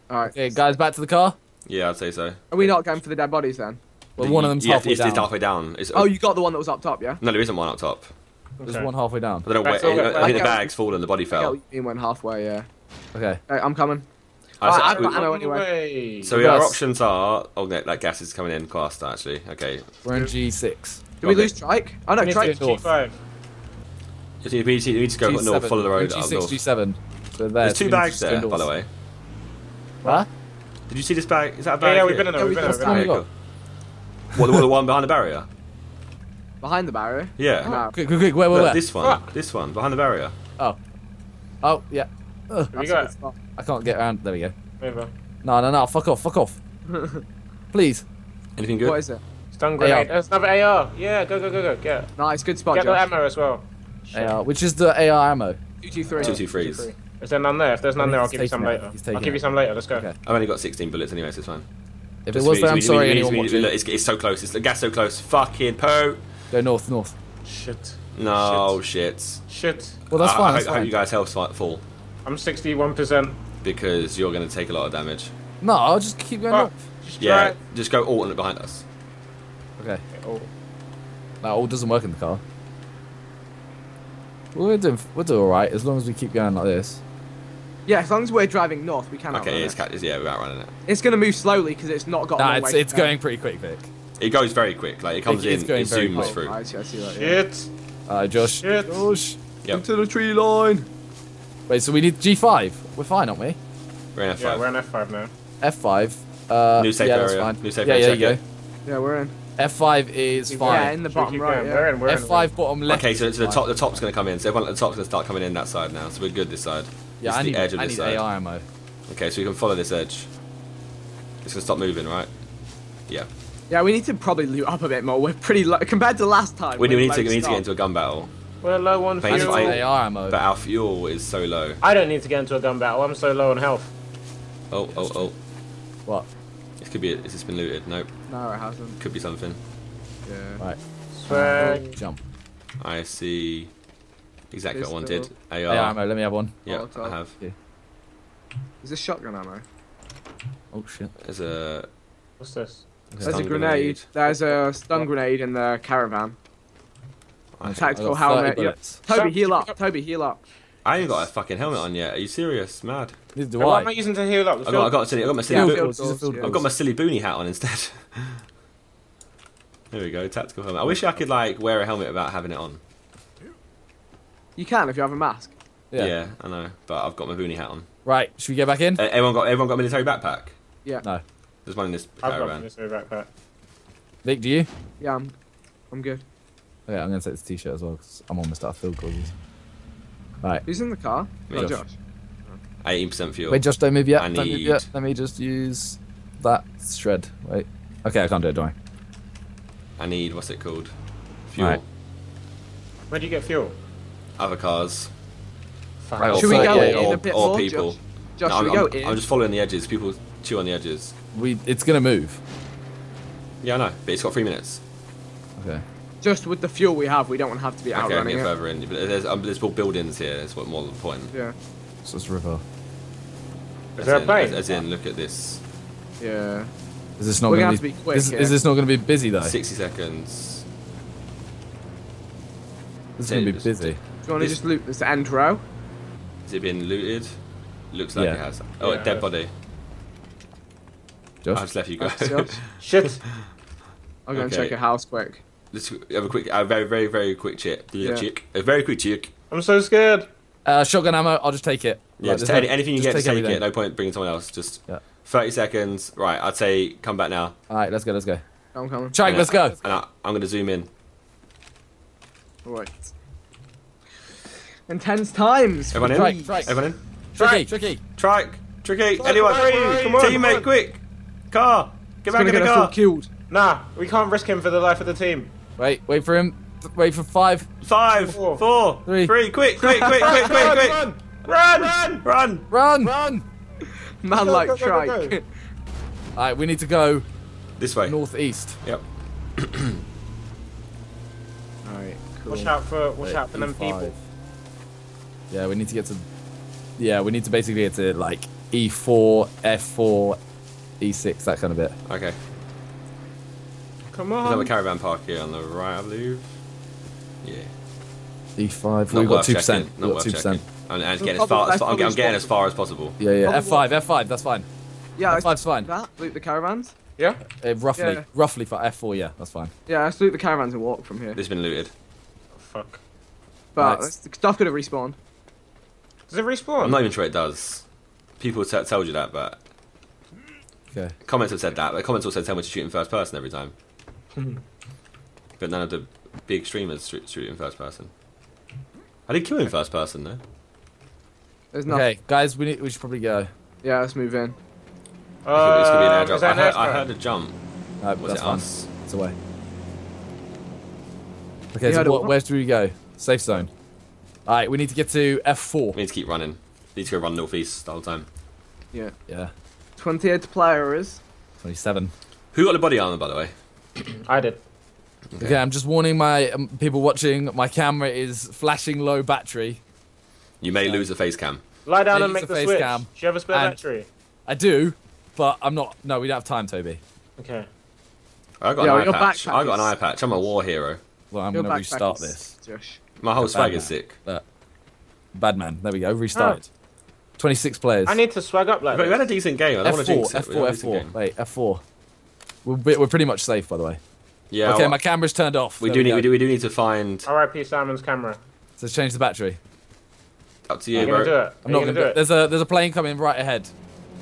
All right. Okay, guys, back to the car. Yeah, I'd say so. Are we not going for the dead bodies then? Well, one of them's halfway down. Yeah, it's halfway down. Oh, you got the one that was up top, yeah? No, there isn't one up top. There's one halfway down. I don't know where. I think the bag's fallen. The body fell. It went halfway. Yeah. Okay. I'm coming. Anyway. So our options are... Oh, no, that gas is coming in faster, actually. Okay. We're in G6. Did we lose Trike? Oh, no, Trike is G5. We need to go north, follow the road. G6, G7. So there's two bags there, by the way. What? Did you see this bag? Is that a bag? Yeah, we've been in there. What, the one behind the barrier? Behind the barrier? Yeah. Quick, where? This one, behind the barrier. Oh. Oh, yeah. I can't get around. There we go. Over. No. Fuck off. Please. Anything good? What is it? Stun grenade. There's another AR. Yeah, go. Get it. Nice, good spot, Josh. Get the ammo as well. AR. Which is the AR ammo? 223. 223s. Is there none there? If there's none there, I'll give you some later. I'll give you some later. Let's go. Okay. I've only got 16 bullets anyway, so it's fine. If it was there, I'm sorry anyone watching. Look, it's so close. It's the gas so close. Fucking po. Go north. Shit. No, shit. Well, that's fine. I hope you guys' health fall. I'm 61%. Because you're going to take a lot of damage. No, I'll just keep going up. Just go alternate behind us. Okay. That all doesn't work in the car. We'll do all right as long as we keep going like this. Yeah, as long as we're driving north, we can. Okay, we're outrunning it. It's going to move slowly because it's not got. Nah, it's going pretty quick, Vic. It goes very quick. Like it comes in, it zooms through. I see that. Shit. Josh. Shit. Josh. Yep. Into the tree line. Wait, so we need G5. We're fine, aren't we? We're in F5. Yeah, we're in F5 now. F5. New safe area. That's fine. New safe area. Yeah, there you go. Yeah, we're in. F5 is fine. Yeah, in the bottom right. Yeah. F5 bottom left. Okay, so it's the top's going to come in. So everyone at the top's going to start coming in that side now. So we're good this side. Yeah, I need AI ammo. Okay, so you can follow this edge. It's going to stop moving, right? Yeah. Yeah, we need to probably loot up a bit more. We're pretty low compared to last time. We need to get into a gun battle. We're low on fuel. AI ammo. But our fuel is so low. I don't need to get into a gun battle. I'm so low on health. Oh, oh, oh. What? This could be it. Has this been looted? Nope. No, it hasn't. Could be something. Yeah. Right. Swag. Jump. I see exactly what I wanted. AR ammo. Let me have one. Yeah, I have. Yeah. Is this shotgun ammo? Oh shit. There's a... What's this? There's a grenade. There's a stun grenade in the caravan. Tactical helmet. Yep. Tobi, heal up. Tobi, heal up. I ain't got a fucking helmet on yet. Are you serious? Mad. Neither do I. What am I using to heal up? I've got my silly boonie hat on instead. There we go. Tactical helmet. I wish I could like wear a helmet without having it on. You can if you have a mask. Yeah, yeah I know, but I've got my boonie hat on. Right. Should we go back in? Everyone got a military backpack. Yeah. No. There's one in this caravan. I've got a military backpack. Vikk, do you? Yeah, I'm good. Yeah, okay, I'm gonna take this t-shirt as well because I'm almost out of field causes. Right. Who's in the car? Me, oh, Josh. 18% fuel. Wait, Josh, don't move yet. Don't move yet. Let me just use that shred. Wait. Okay, I can't do it, do I? I need, what's it called? Fuel. Right. Where do you get fuel? Other cars. Right, should we go in a bit more, people. Josh, no, I'm just following the edges. People chew on the edges. It's going to move. Yeah, I know, but it's got 3 minutes. Okay. Just with the fuel we have, we don't want to have to be outrunning it. Okay, further in. There's more buildings here. That's what more than point. Yeah. So it's river. Is there a plane? As in, look at this. Yeah. Is this not going to be quick? Is this not going to be busy though? 60 seconds. This is going to be busy. Do you want to just loot this end row? Has it been looted? Looks like it has. Oh, a dead body. Josh? I just left you guys. Shit. I'm going to check a house quick. Let's have a quick, very quick check. Yeah. A very quick check. I'm so scared. Shotgun ammo, I'll just take it. Yeah, like, just anything you get, just take it. No point bringing someone else. Just 30 seconds. Right, I'd say come back now. All right, let's go, let's go. I'm coming. Chang, let's go. And I'm going to zoom in. All right. Intense times. Everyone in? Everyone in? Tricky. Anyone? Come on. Teammate, quick. Car. Get back in the car. Killed. Nah, we can't risk him for the life of the team. Wait for him. Wait for 5, 4, 3. Quick. Run. Man go, like go, Trike. Go. All right, we need to go this way. Northeast. Yep. All right, cool. Watch out for them people. Yeah, we need to get to basically get to like E4, F4, E6, that kind of bit. Okay. Come on. There's another caravan park here on the right, I believe. Yeah. E5. We've got 2%. Not worth checking. I'm getting as far as possible. Yeah. F5. That's fine. Yeah. F5's fine. Loot the caravans. Yeah. Roughly for F4. Yeah, that's fine. Yeah, let's loot the caravans and walk from here. It's been looted. Oh, fuck. But the stuff could have respawned. Does it respawn? I'm not even sure it does. People told you that, but comments have said that. The comments also tell me to shoot in first person every time. But none of the big streamers shoot in first person. I did kill in first person though. There's nothing. Okay, guys, we should probably go. Yeah, let's move in. It's gonna be an airdrop. I heard a jump. Was it us? It's away. Okay, so where do we go? Safe zone. All right, we need to get to F4. We need to keep running. We need to go run northeast the whole time. Yeah. 28 players. 27. Who got the body armor, by the way? I did. Okay, I'm just warning my people watching. My camera is flashing low battery. You may lose a face cam. Lie down and make the switch. Do you have a spare battery? I do, but I'm not. No, we don't have time, Tobi. Okay. I got an eye patch. I'm a war hero. Well, I'm going to restart this. Josh. My whole swag is sick. Badman. There we go. Restart. 26 players. I need to swag up like that. We had a decent game. I don't want to jinx it. F4. Wait, F4. We're pretty much safe, by the way. Yeah. Okay, my camera's turned off. We do need to find. R.I.P. Simon's camera. So change the battery. Up to you, bro. I'm not gonna do it. There's a plane coming right ahead.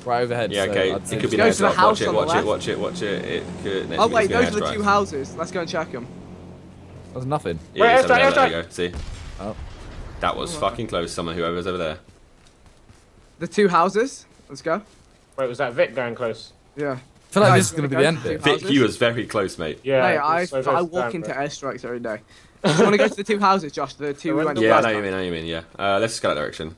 right overhead. Yeah, okay. So it could be nice. To the house watch it. Oh wait, those are the two houses. Let's go and check them. There's nothing. Yeah, there you go. See. Oh. That was fucking close. Someone, whoever's over there. The two houses. Let's go. Wait, was that Vikk going close? Yeah. I feel like this is going to be the end bit. Vikk, you was very close, mate. Yeah. Mate, I walk into airstrikes every day. Do you want to go to the two houses, Josh? The two we went to. Yeah, I know you mean. Yeah. Let's just go that direction.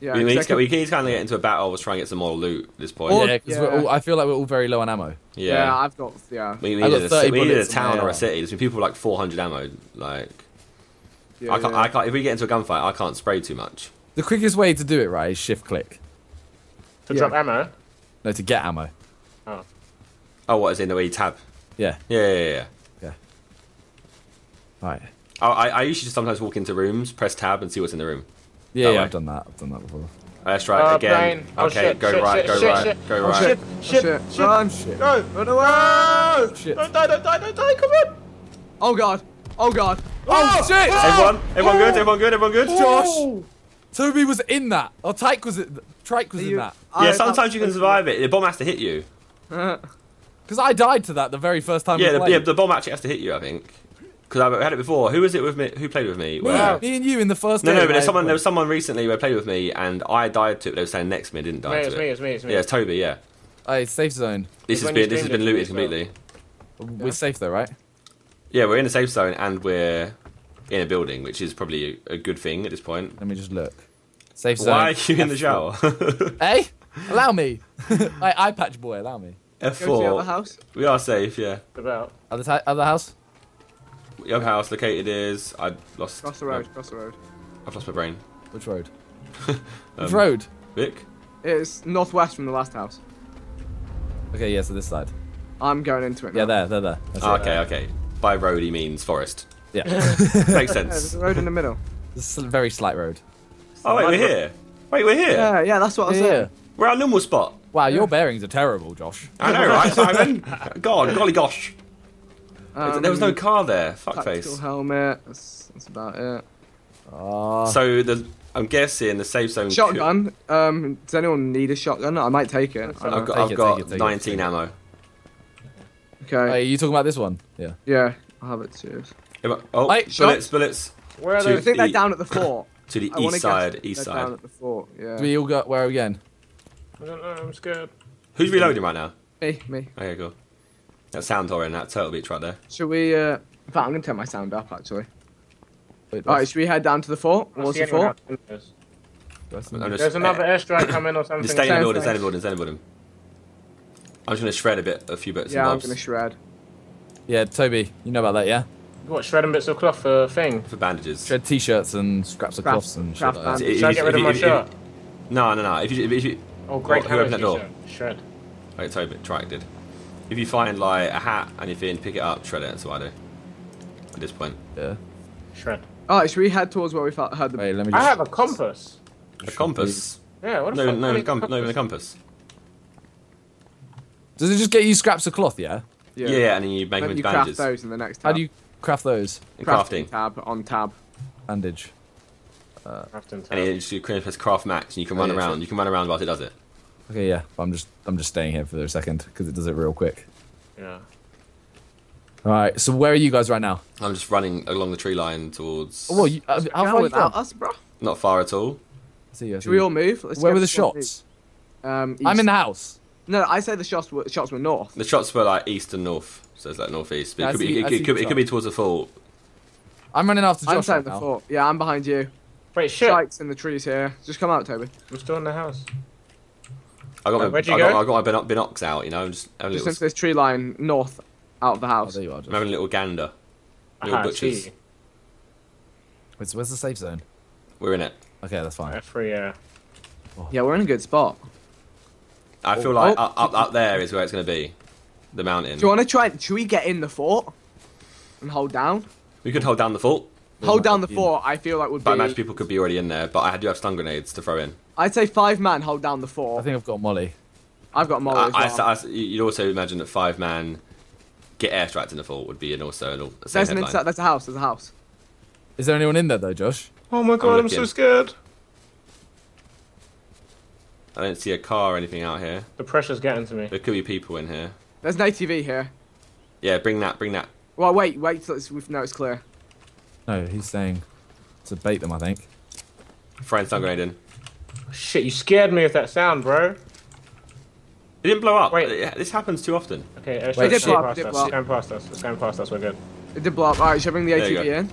Yeah, we need to kind of get into a battle. Let's try and get some more loot at this point. Or, yeah, because I feel like we're all very low on ammo. Yeah, I've got. Yeah, we need a town or a city. There's people with like 400 ammo. Like, yeah, I can't. If we get into a gunfight, I can't spray too much. The quickest way to do it, right, is shift click. To drop ammo? No, to get ammo. Oh. Oh, what is in the way you tab? Yeah. Yeah. Right. I usually just sometimes walk into rooms, press tab, and see what's in the room. Yeah, I've done that. I've done that before. Airstrike again. Oh, okay, shit, go right. Shit. Run, shit. Go. Run away. No! Shit. Don't die. Come on. Oh god. Oh shit. Everyone good. Josh. Tobi was in that. Or Tyke was in that. Yeah, sometimes you can survive it. The bomb has to hit you. Because I died to that the very first time. Yeah, the bomb actually has to hit you, I think. Because I've had it before. Who was it with me? Who played with me? Me and you in the first. No, but there was someone recently who played with me, and I died to it. But they were standing next to me. I didn't die to it. It's me. Yeah, it's Tobi. Yeah. Hey, safe zone. This has been looted completely. We're safe though, right? Yeah, we're in a safe zone, and we're in a building, which is probably a good thing at this point. Let me just look. Safe zone. Why are you in the shower? Hey, allow me. Eye patch boy, allow me. F4. Go to the other house. We are safe. Yeah. About other house. Your house located is. I lost. Cross the road. I've lost my brain. Which road? Which road? Vikk? It's northwest from the last house. Okay, yeah, so this side. I'm going into it now. Yeah, there. Okay. By road, he means forest. Yeah. Makes sense. Yeah, there's a road in the middle. This is a very slight road. Oh, wait, we're here. Yeah, that's what I was saying. We're our normal spot. Wow, your bearings are terrible, Josh. I know, right, Simon? God, golly gosh. There was no car there. Fuckface. Tactical helmet. That's about it. So I'm guessing the safe zone. Shotgun. Does anyone need a shotgun? I might take it. I've got 19 ammo. Okay. Are you talking about this one? Yeah. Yeah. I have it too. Oh, bullets. Where are they? I think they're down at the fort. To the east side. Down at the fort. Yeah. Do we all go? Where are we going? I don't know. I'm scared. Who's reloading right now? Me. Okay, cool. That sound horror in that Turtle Beach right there. Should we, in fact, I'm going to turn my sound up, actually. Alright, should we head down to the fort? What's the fort? There's another airstrike coming or something. Stay in the building. I'm just going to shred a few bits of bobs. Yeah, I'm going to shred. Yeah, Tobi, you know about that, yeah? What, shredding bits of cloth for a thing? For bandages. Shred t-shirts and scraps of cloths and shit like that. Should I get rid of my shirt? No. If you oh, great. Who opened that door? Shred. Okay, Tobi, try it, dude. If you find like a hat and if you pick it up, shred it. That's what I do. At this point. Yeah. Shred. Alright, should we head towards where we heard the? Wait, let me just... I have a compass. A compass? Yeah. What? No, even a compass. Does it just get you scraps of cloth? Yeah. Yeah, and then you make them into bandages. Craft those in the next tab. How do you craft those? Crafting tab on tab. Bandage. Crafting tab. And you press craft max, and you can run around. Sure. You can run around whilst it does it. Okay, yeah, I'm just staying here for a second because it does it real quick. Yeah. All right, so where are you guys right now? I'm just running along the tree line towards. Oh, well, how far without us, bro? Not far at all. Should we all move? Where were the shots? East. I'm in the house. No, I say the shots were north. The shots were like east and north, so it's like northeast. But yeah, it could be towards the fort. I'm running after Josh. I'm inside the fort. Yeah, I'm behind you. Wait, shit! Strikes in the trees here. Just come out, Tobi. We're still in the house. I got my binocs out, you know. I'm just into this tree line north, out of the house. Oh, there you are, I'm having a little gander, little butchers. Where's the safe zone? We're in it. Okay, that's fine. Yeah, we're in a good spot. I feel like up there is where it's going to be, the mountain. Do you want to try? Should we get in the fort and hold down? We could hold down the fort. Hold down the fort, I feel like would be... But I imagine people could be already in there, but I do have stun grenades to throw in. I'd say 5-man hold down the fort. I think I've got Molly. I've got Molly as well. You'd also imagine that 5-man get airstriked in the fort would be There's a house, Is there anyone in there though, Josh? Oh my god, I'm so scared. I don't see a car or anything out here. The pressure's getting to me. There could be people in here. There's an ATV here. Yeah, bring that, bring that. Well, wait till we've noticed clear. No, he's saying to bait them, I think. Friend's not going in. Shit, you scared me with that sound, bro. It didn't blow up. Wait, this happens too often. Okay, it did blow up. It's going past us. It's going past us. We're good. It did blow up. Alright, should I bring the ATV in?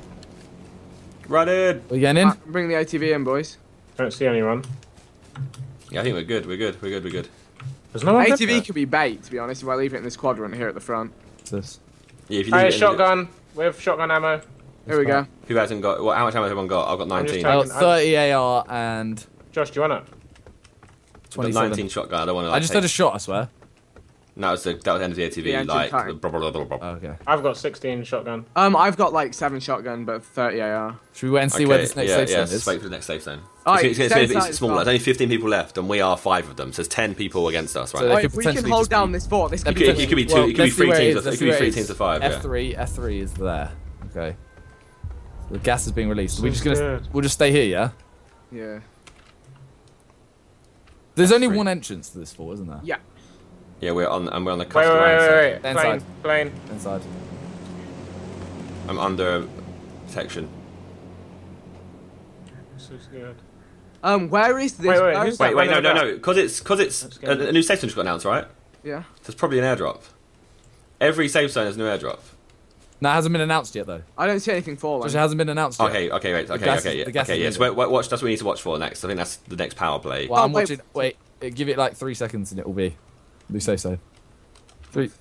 Run in. We're getting in? Bring the ATV in, boys. I don't see anyone. Yeah, I think we're good. We're good. We're good. We're good. There's no one. ATV could be bait, to be honest, if I leave it in this quadrant here at the front. What's this? Yeah, if you leave it. Shotgun. We have shotgun ammo. Here we go. Who hasn't got? Well, how much ammo has everyone got? I've got 19. I've got 30 AR and. Josh, do you want it? 19 shotgun. I don't want to. Like, I just had a shot. I swear. No, it's that was the end of the ATV. The like. Blah, blah, blah, blah. Oh, okay. I've got 16 shotgun. I've got like 7 shotgun, but 30 AR. Should we wait and see where this next safe zone is? Yeah, wait for the next safe zone. Right, it's smaller. There's only 15 people left, and we are 5 of them. So there's 10 people against us, right? So if we can hold down this fort, this could be. It could be 2. It could be 3 teams. It could be 3 teams of 5. F3 is there. Okay. The gas is being released. We're just gonna. We'll just stay here, yeah. Yeah. There's only one entrance to this fort, isn't there? Yeah. Yeah, we're on the cusp. Wait. Inside. Plane. Inside. I'm under protection. I'm so scared. Where is this? Wait, no. Because it's a new safe zone just got announced, right? Yeah. There's probably an airdrop. Every safe zone has a new airdrop. No, it hasn't been announced yet, though. I don't see anything falling. So it hasn't been announced yet. Okay, so watch, that's what we need to watch for next. I think that's the next power play. Well, I'm watching. Wait, give it like 3 seconds and it will be. Do say so. 3,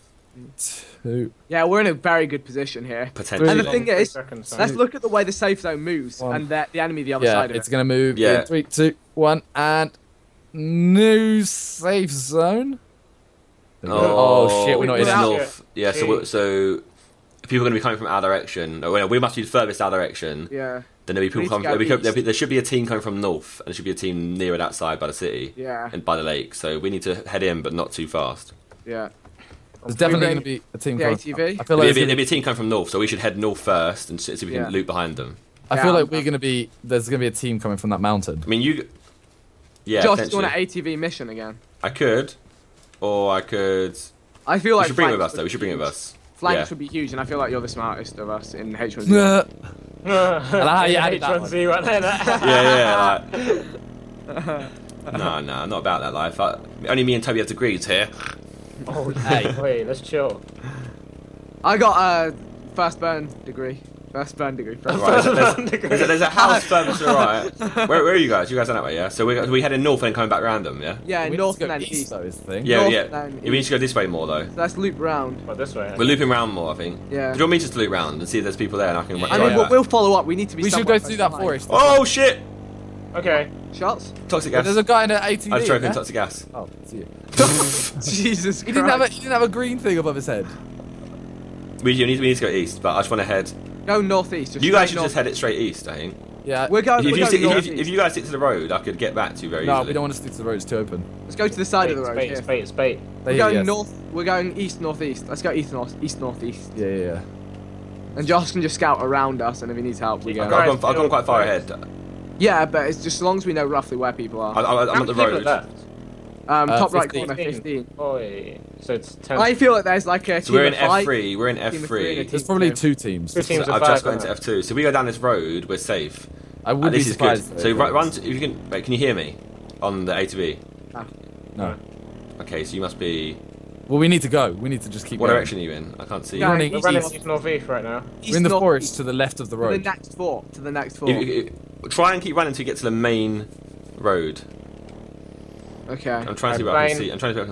2. Yeah, we're in a very good position here. Potentially. And the thing is, let's look at the way the safe zone moves and the enemy the other side of it. It's going to move in 3, 2, 1, and new safe zone. Oh shit, we're not in north. Yeah, so people are going to be coming from our direction. No, we must be the furthest our direction. Yeah. Then there'll be people there should be a team coming from north, and there should be a team nearer that side by the city. Yeah. And by the lake. So we need to head in, but not too fast. Yeah. There's definitely going to be a team coming from north. There'll be a team coming from north, so we should head north first and see if we can loop behind them. I feel like we're going to be. There's going to be a team coming from that mountain. I mean, you. Yeah. Josh, do you want an ATV mission again? I could. Or I could. I feel like. We should bring it with us, though. We should bring it with us. Flanks would be huge, and I feel like you're the smartest of us in H1Z1. H1Z1, No, I'm not about that life. Only me and Tobi have degrees here. Oh, hey. Wait, let's chill. I got a first burn degree. There's a house further to the right. Where are you guys? You guys are that way, yeah? So we heading north and coming back random, yeah? Yeah, we north and then east, though, is the thing. Yeah. We need to go this way more, though. So let's loop round. Well, this way. We're looping round more, I think. Yeah. Do you want me just to loop round and see if there's people there and I can... I mean, we'll follow up. We need to be... We should go through that forest. Oh, shit! Okay. Shots? Toxic gas. There's a guy in an ATV. I was joking, toxic gas. Oh, it's you. Jesus Christ. He didn't have a green thing above his head. We need to go east, but I just want to head... Go northeast. You guys should just head it straight east, I think. Yeah. We're going northeast. If you guys stick to the road, I could get back to you very easily. No, we don't want to stick to the road. It's too open. Let's go to the side of the road. It's bait. We're going north. We're going east, northeast. Let's go east, northeast. Yeah. And Josh can just scout around us, and if he needs help, we go. I've gone quite far ahead. Yeah, but it's just as long as we know roughly where people are. I'm at the road. Top right corner, 15. Oi. So it's 10. I feel like there's like a. So we're in F3. We're in F3. There's probably 2 teams. So I've just got into F2. So we go down this road. We're safe. I would be surprised. This is good. So run. If you can. Wait, can you hear me? On the ATV. No. Okay, so you must be. Well, we need to go. We need to just keep. What direction are you in? I can't see. We're running east northeast right now. We're in the forest to the left of the road. To the next fort. Try and keep running until you get to the main road. Okay. I'm trying to see where I can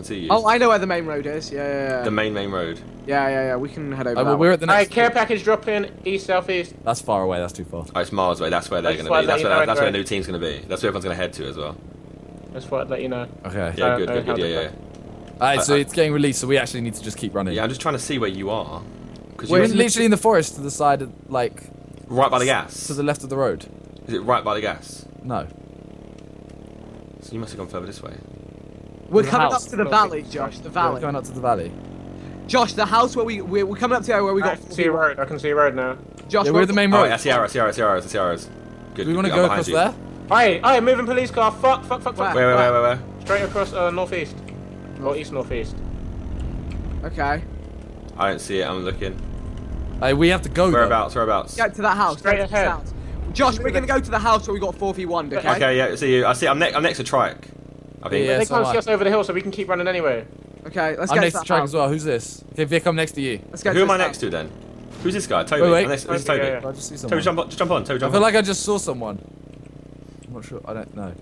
see. You. Oh, I know where the main road is. Yeah. The main road. Yeah. We can head over. Well, we're at the next. Alright, care package dropping east southeast. That's far away. That's too far. Oh, it's miles away. That's where they're going to be. That's where the new team's going to be. That's where everyone's going to head to as well. That's what I'd let you know. Okay. Yeah, good. Yeah. Alright, so it's getting released, so we actually need to just keep running. Yeah, I'm just trying to see where you are. We're literally in the forest to the side of like. Right by the gas. To the left of the road. Is it right by the gas? No. So you must have gone further this way. We're coming up to the valley, Josh. The valley. We're going up to the valley. Josh, the house where we're coming up to where we got. I can see a road. I can see a road now. Josh, we're at the main road. I see arrows. Good. Do we want to go across there? Hey, moving police car. Fuck. Where? Straight across northeast. Or east northeast. Okay. I don't see it, I'm looking. Hey, we have to go. Whereabouts, whereabouts? Go to that house. Straight ahead. House. Josh, we're gonna go to the house where we got 4v1, okay? Okay, yeah, see you. I see, I'm next to Trike. I think. Yeah, they can't see us over the hill, so we can keep running anyway. Okay, let's go. I'm next to Trike as well. Who's this? Okay, Vikk, I'm next to you. Let's go. Who am I next to then? Who's this guy? Tobi. Wait, wait. Who's Tobi? Yeah, yeah. I just see someone. Tobi, jump on. Jump on. Tobi, jump on. I feel like I just saw someone. I'm not sure. I don't know.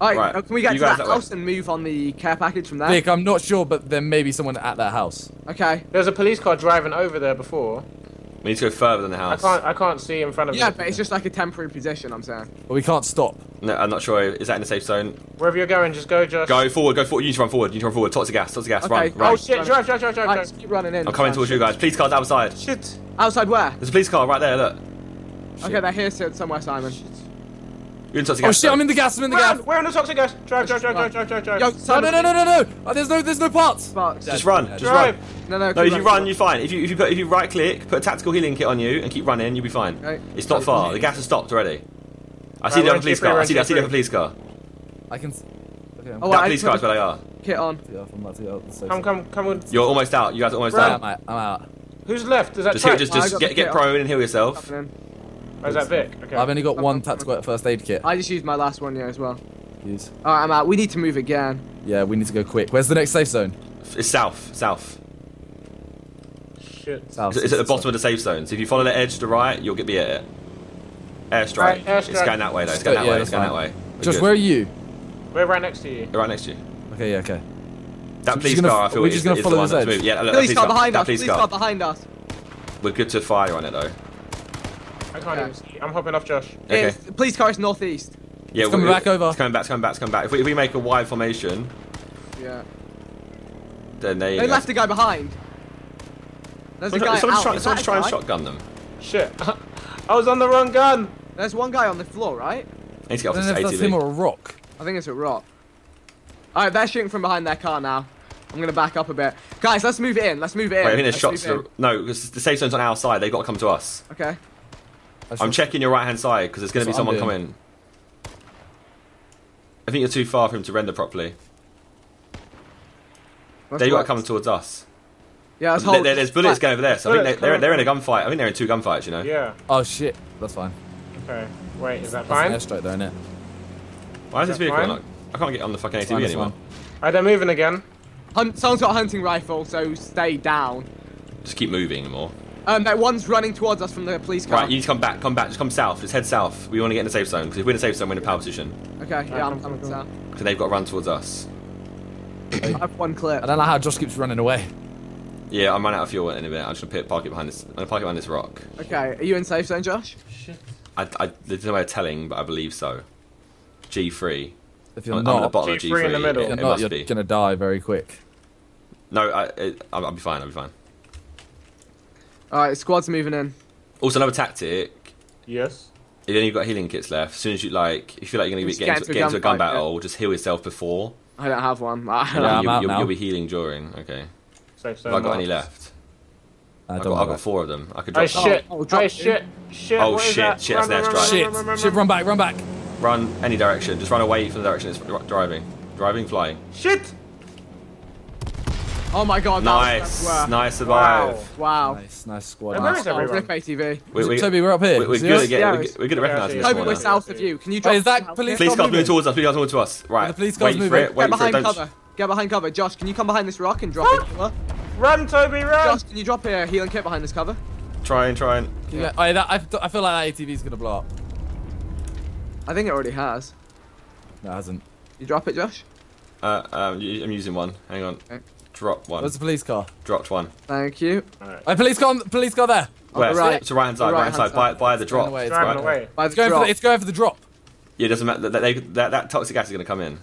Alright, can we get to that house and move on the care package from there? Vikk, I'm not sure, but there may be someone at that house. Okay. There's a police car driving over there before. We need to go further than the house. I can't see in front of me. Yeah, but it's just like a temporary position, I'm saying. But we can't stop. No, I'm not sure. Is that in the safe zone? Wherever you're going, just go, Josh. Go forward, go forward. You need to run forward. You need to run forward. Toxic gas, okay. Run. Oh shit, drive. Right, just keep running in. I'm coming towards you guys. Police car's outside. Shit. Outside where? There's a police car right there, look. Shit. Okay, they're here somewhere, Simon. Shit. You're in toxic gas. Oh shit, I'm in the gas, I'm in the gas. We're in the toxic gas. Drive. Yo, Simon, no. Oh, there's no parts. Just run, just drive. Run. No, if you run, you're fine. If you right click, put a tactical healing kit on you and keep running, you'll be fine. Okay. It's not far. The gas has stopped already. I see the other police car. I see the other police car. I can. Okay, that police car is where they are. Kit on. Come on. You're almost out. You guys are almost out. I'm out. Who's left? Is that Trike? Just get prone and heal yourself. Oh, is that Vikk? Okay. I've only got one tactical first aid kit. I just used my last one as well. Alright, I'm out. We need to move again. Yeah, we need to go quick. Where's the next safe zone? It's south. It's at the bottom of the safe zone. So if you follow the edge to the right, you'll be at it. Airstrike. Right, airstrike. It's going that way though. It's going that way. It's going that way. Josh, where are you? We're right next to you. We're right next to you. Okay, yeah, okay. That police car, I feel, is the one that's moving. Yeah, police car behind us. Police car behind us. We're good to fire on it though. I can't even see. I'm hopping off, Josh. Okay. Police car is northeast. Yeah, it's coming back over. It's coming back. It's coming back. It's coming back. If we make a wide formation. Yeah. Then they left the guy behind. Someone's trying to shotgun them. Shit. I was on the wrong gun. There's one guy on the floor, right? I need to get off this ATV. That's him or a rock. I think it's a rock. Alright, they're shooting from behind their car now. I'm going to back up a bit. Guys, let's move it in. Let's move it in. Wait, I think there's shots. No, because the safe zone's on our side. They've got to come to us. Okay. I'm checking your right-hand side because there's going to be someone coming. I think you're too far for him to render properly. They've got to come towards us. Yeah, there's bullets going over there, so I think they're in a gunfight. I think they're in two gunfights, you know? Yeah. Oh shit, that's fine. Okay, wait, is that fine? That's an airstrike though, innit? Why is this vehicle not? I can't get on the fucking ATV anymore. Alright, they're moving again. Someone's got a hunting rifle, so stay down. Just keep moving more. That one's running towards us from the police car. Right, you need to come back, just come south, just head south. We want to get in the safe zone, because if we're in the safe zone, we're in a power position. Okay, yeah, I'm coming south. Because they've got to run towards us. I have one clip. I don't know how Josh keeps running away. Yeah, I'm running out of fuel in a minute. I'm just gonna park it behind this. I'm gonna park it behind this rock. Okay, are you in safe zone, Josh? Shit. There's no way of telling, but I believe so. G3. If you're not, G3 in the middle. If you're not, you're gonna die very quick. No, I'll be fine. I'll be fine. All right, squad's moving in. Also, another tactic. Yes. If you've only got healing kits left, as soon as you if you feel like you're gonna get into a gun battle, just heal yourself before. I don't have one. You'll be healing during. Okay. Have I got any left? I've got four of them. I could drop. Oh shit! Oh shit! That's an airstrike. Shit! Run back! Run any direction. Just run away from the direction it's driving, flying. Shit! Oh my god! Nice survive. Wow. Nice squad. Rip ATV. Tobi, we're up here. We're good at recognising this. Tobi, we're south of you. Can you drop? Is that police car moving towards us? Police car's moving to us. Right. The police car's moving. Wait for it. Behind cover. Get behind cover. Josh, can you come behind this rock and drop it? Run, Tobi, run! Josh, can you drop a healing kit behind this cover? Try and. Yeah. I feel like that ATV's going to blow up. I think it already has. No, it hasn't. You drop it, Josh? I'm using one. Hang on. Okay. Drop one. Where's the police car? Dropped one. Thank you. Alright, police car there. Where? Right. It's the right-hand side, by the drop. It's driving away. It's going for the drop. Yeah, it doesn't matter. That toxic gas is going to come in.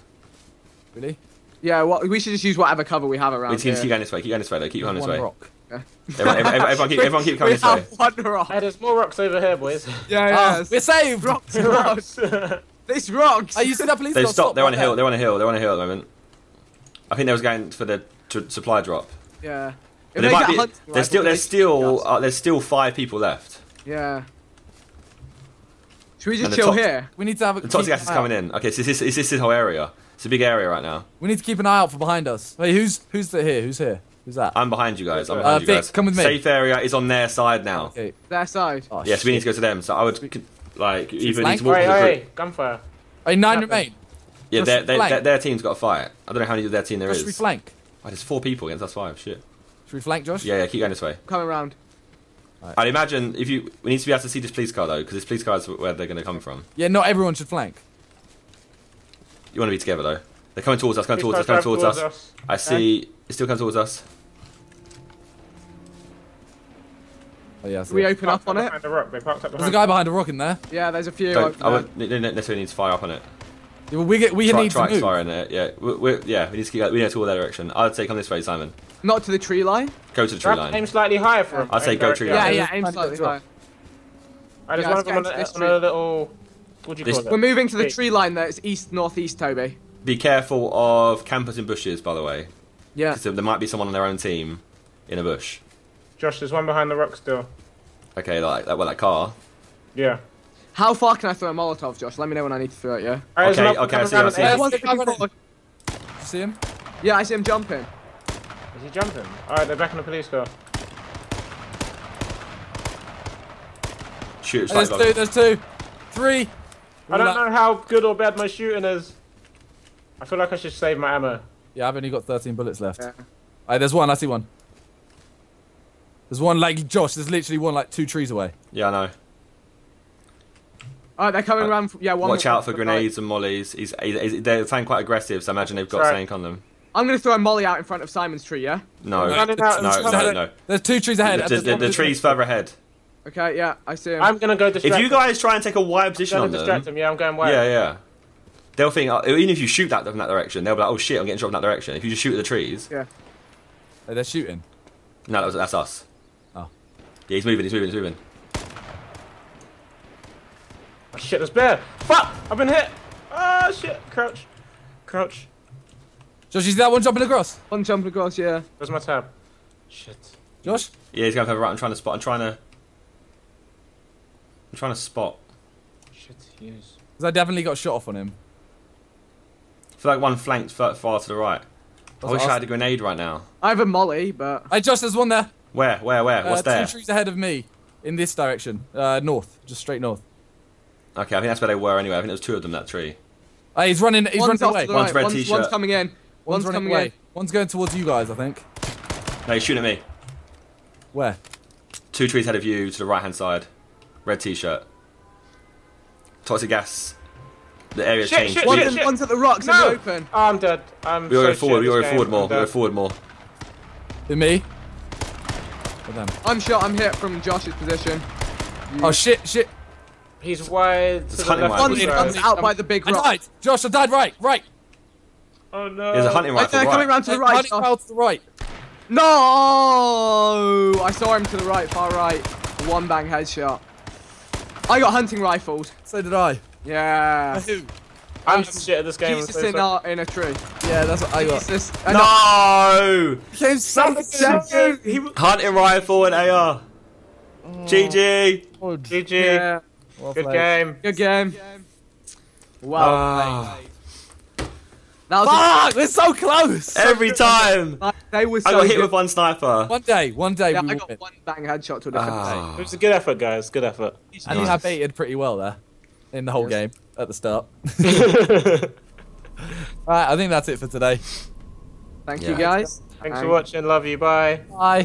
Really? Yeah, well, we should just use whatever cover we have around here. Keep going this way, though. Keep going this way. One rock. Yeah. Everyone keep coming this way. One rock. Hey, there's more rocks over here, boys. Yeah. We're saved. Rocks. These rocks. Are you seeing that police car? They've stopped. They're on a hill. They're on a hill at the moment. I think they was going for the supply drop. Yeah. There's still five people left. Yeah. Should we just chill here? We need to have a... The toxic gas is coming in. Okay, so this is this whole area. It's a big area right now. We need to keep an eye out for behind us. Wait, who's here? Who's here? Who's that? I'm behind you guys. I'm behind you guys. Vikk, come with me. Safe area is on their side now. Okay. Their side? Oh, yes, shit. We need to go to them. So I would, like, even need to walk to the group. Gunfire. Hey, 9 remain. Yeah, their team's got a fight. I don't know how many of their team there is. Should we flank? Oh, there's 4 people against us 5. Shit. Should we flank, Josh? Yeah, yeah, keep going this way. Coming round. Right. I'd imagine if you... We need to be able to see this police car, though, because this police car is where they're going to come from. Yeah, not everyone should flank. You want to be together, though. They're coming towards us, coming towards us, coming towards us. I see... It still comes towards us. Oh, yeah, we open up on it. There's a guy behind a rock in there. Yeah, there's a few. I don't necessarily need to fire up on it. Yeah, well, we need to move. Fire in it. Yeah, we need to keep. We need to go that direction. I'd say come this way, Simon. Not to the tree line. Go to the tree line. Aim slightly higher for him. I'd say go tree line. Yeah, aim slightly higher. Right, there's one of them on a little. What do you call it? We're moving to the tree line. There, it's east northeast, Toby. Be careful of campers and bushes, by the way. Yeah. There might be someone on their own team in a bush. Josh, there's one behind the rock still. Okay, like that. Well, that car. Yeah. How far can I throw a Molotov, Josh? Let me know when I need to throw it. Yeah. Okay. Okay. I see him. See him? Yeah, I see him jumping. Is he jumping? All right, they're back in the police car. Shoot! There's 2. There's 2. 3. I don't know how good or bad my shooting is. I feel like I should save my ammo. Yeah, I've only got 13 bullets left. Yeah. Right, there's one. I see one. There's one, like, Josh, there's literally one, like, 2 trees away. Yeah, I know. All right, they're coming around. Yeah, one. Watch out for grenades and mollies. They're sounding quite aggressive, so I imagine they've got something on them. I'm going to throw a molly out in front of Simon's tree, yeah? No, no. There's 2 trees ahead. The tree's further ahead. Okay, yeah, I see him. I'm going to go distract them. If you guys try and take a wide position on them... I'm going to distract them, yeah, I'm going wide. Yeah, yeah. They'll think, even if you shoot that in that direction, they'll be like, oh shit, I'm getting shot in that direction. If you just shoot at the trees... Yeah. Oh, they're shooting? No, that's us. Oh. Yeah, he's moving. Oh shit, there's bear! Fuck! I've been hit! Ah, shit! Crouch. Josh, is that one jumping across? One jumping across, yeah. Where's my tab? Shit. Josh? Yeah, he's going to have a right. I'm trying to spot. Shit, he is. Because I definitely got shot off on him. I feel like one flanked far to the right. I wish I had a grenade right now. I have a molly, but... Hey, Josh, there's one there. Where? What's there? 2 trees ahead of me. In this direction. North. Just straight north. Okay, I think that's where they were anyway. I think there was 2 of them, that tree. Hey, he's running away. One's red t-shirt. One's coming in. One's running away. One's going towards you guys, I think. No, he's shooting at me. Where? 2 trees ahead of you, to the right-hand side. Red t-shirt. Toxic gas. The area's changed. One's at the rocks and open. Oh, I'm dead. We were forward more. With me? I'm shot. I'm hit from Josh's position. Oh, shit. He's wide. One's out by the big rock. Josh, I died right. Oh, no. There's a hunting rifle. They're coming round to the right. Hunting rifle to the right. No! I saw him to the right, far right. One bang headshot. I got hunting rifled. So did I. Yeah. I'm shit at this game. Jesus in a tree. Yeah, that's what I got. No! Hunting rifle and AR. Oh. GG. Oh, GG. Yeah. Well Good game. Wow. Fuck! We're so close! Every time! They were so I got hit with one sniper. One day. Yeah, I got one bang headshot to a different day. It was a good effort, guys. Good effort. And you have baited pretty well there. In the whole game, at the start. Alright, I think that's it for today. Thank you guys. Thanks for watching, love you, bye. Bye.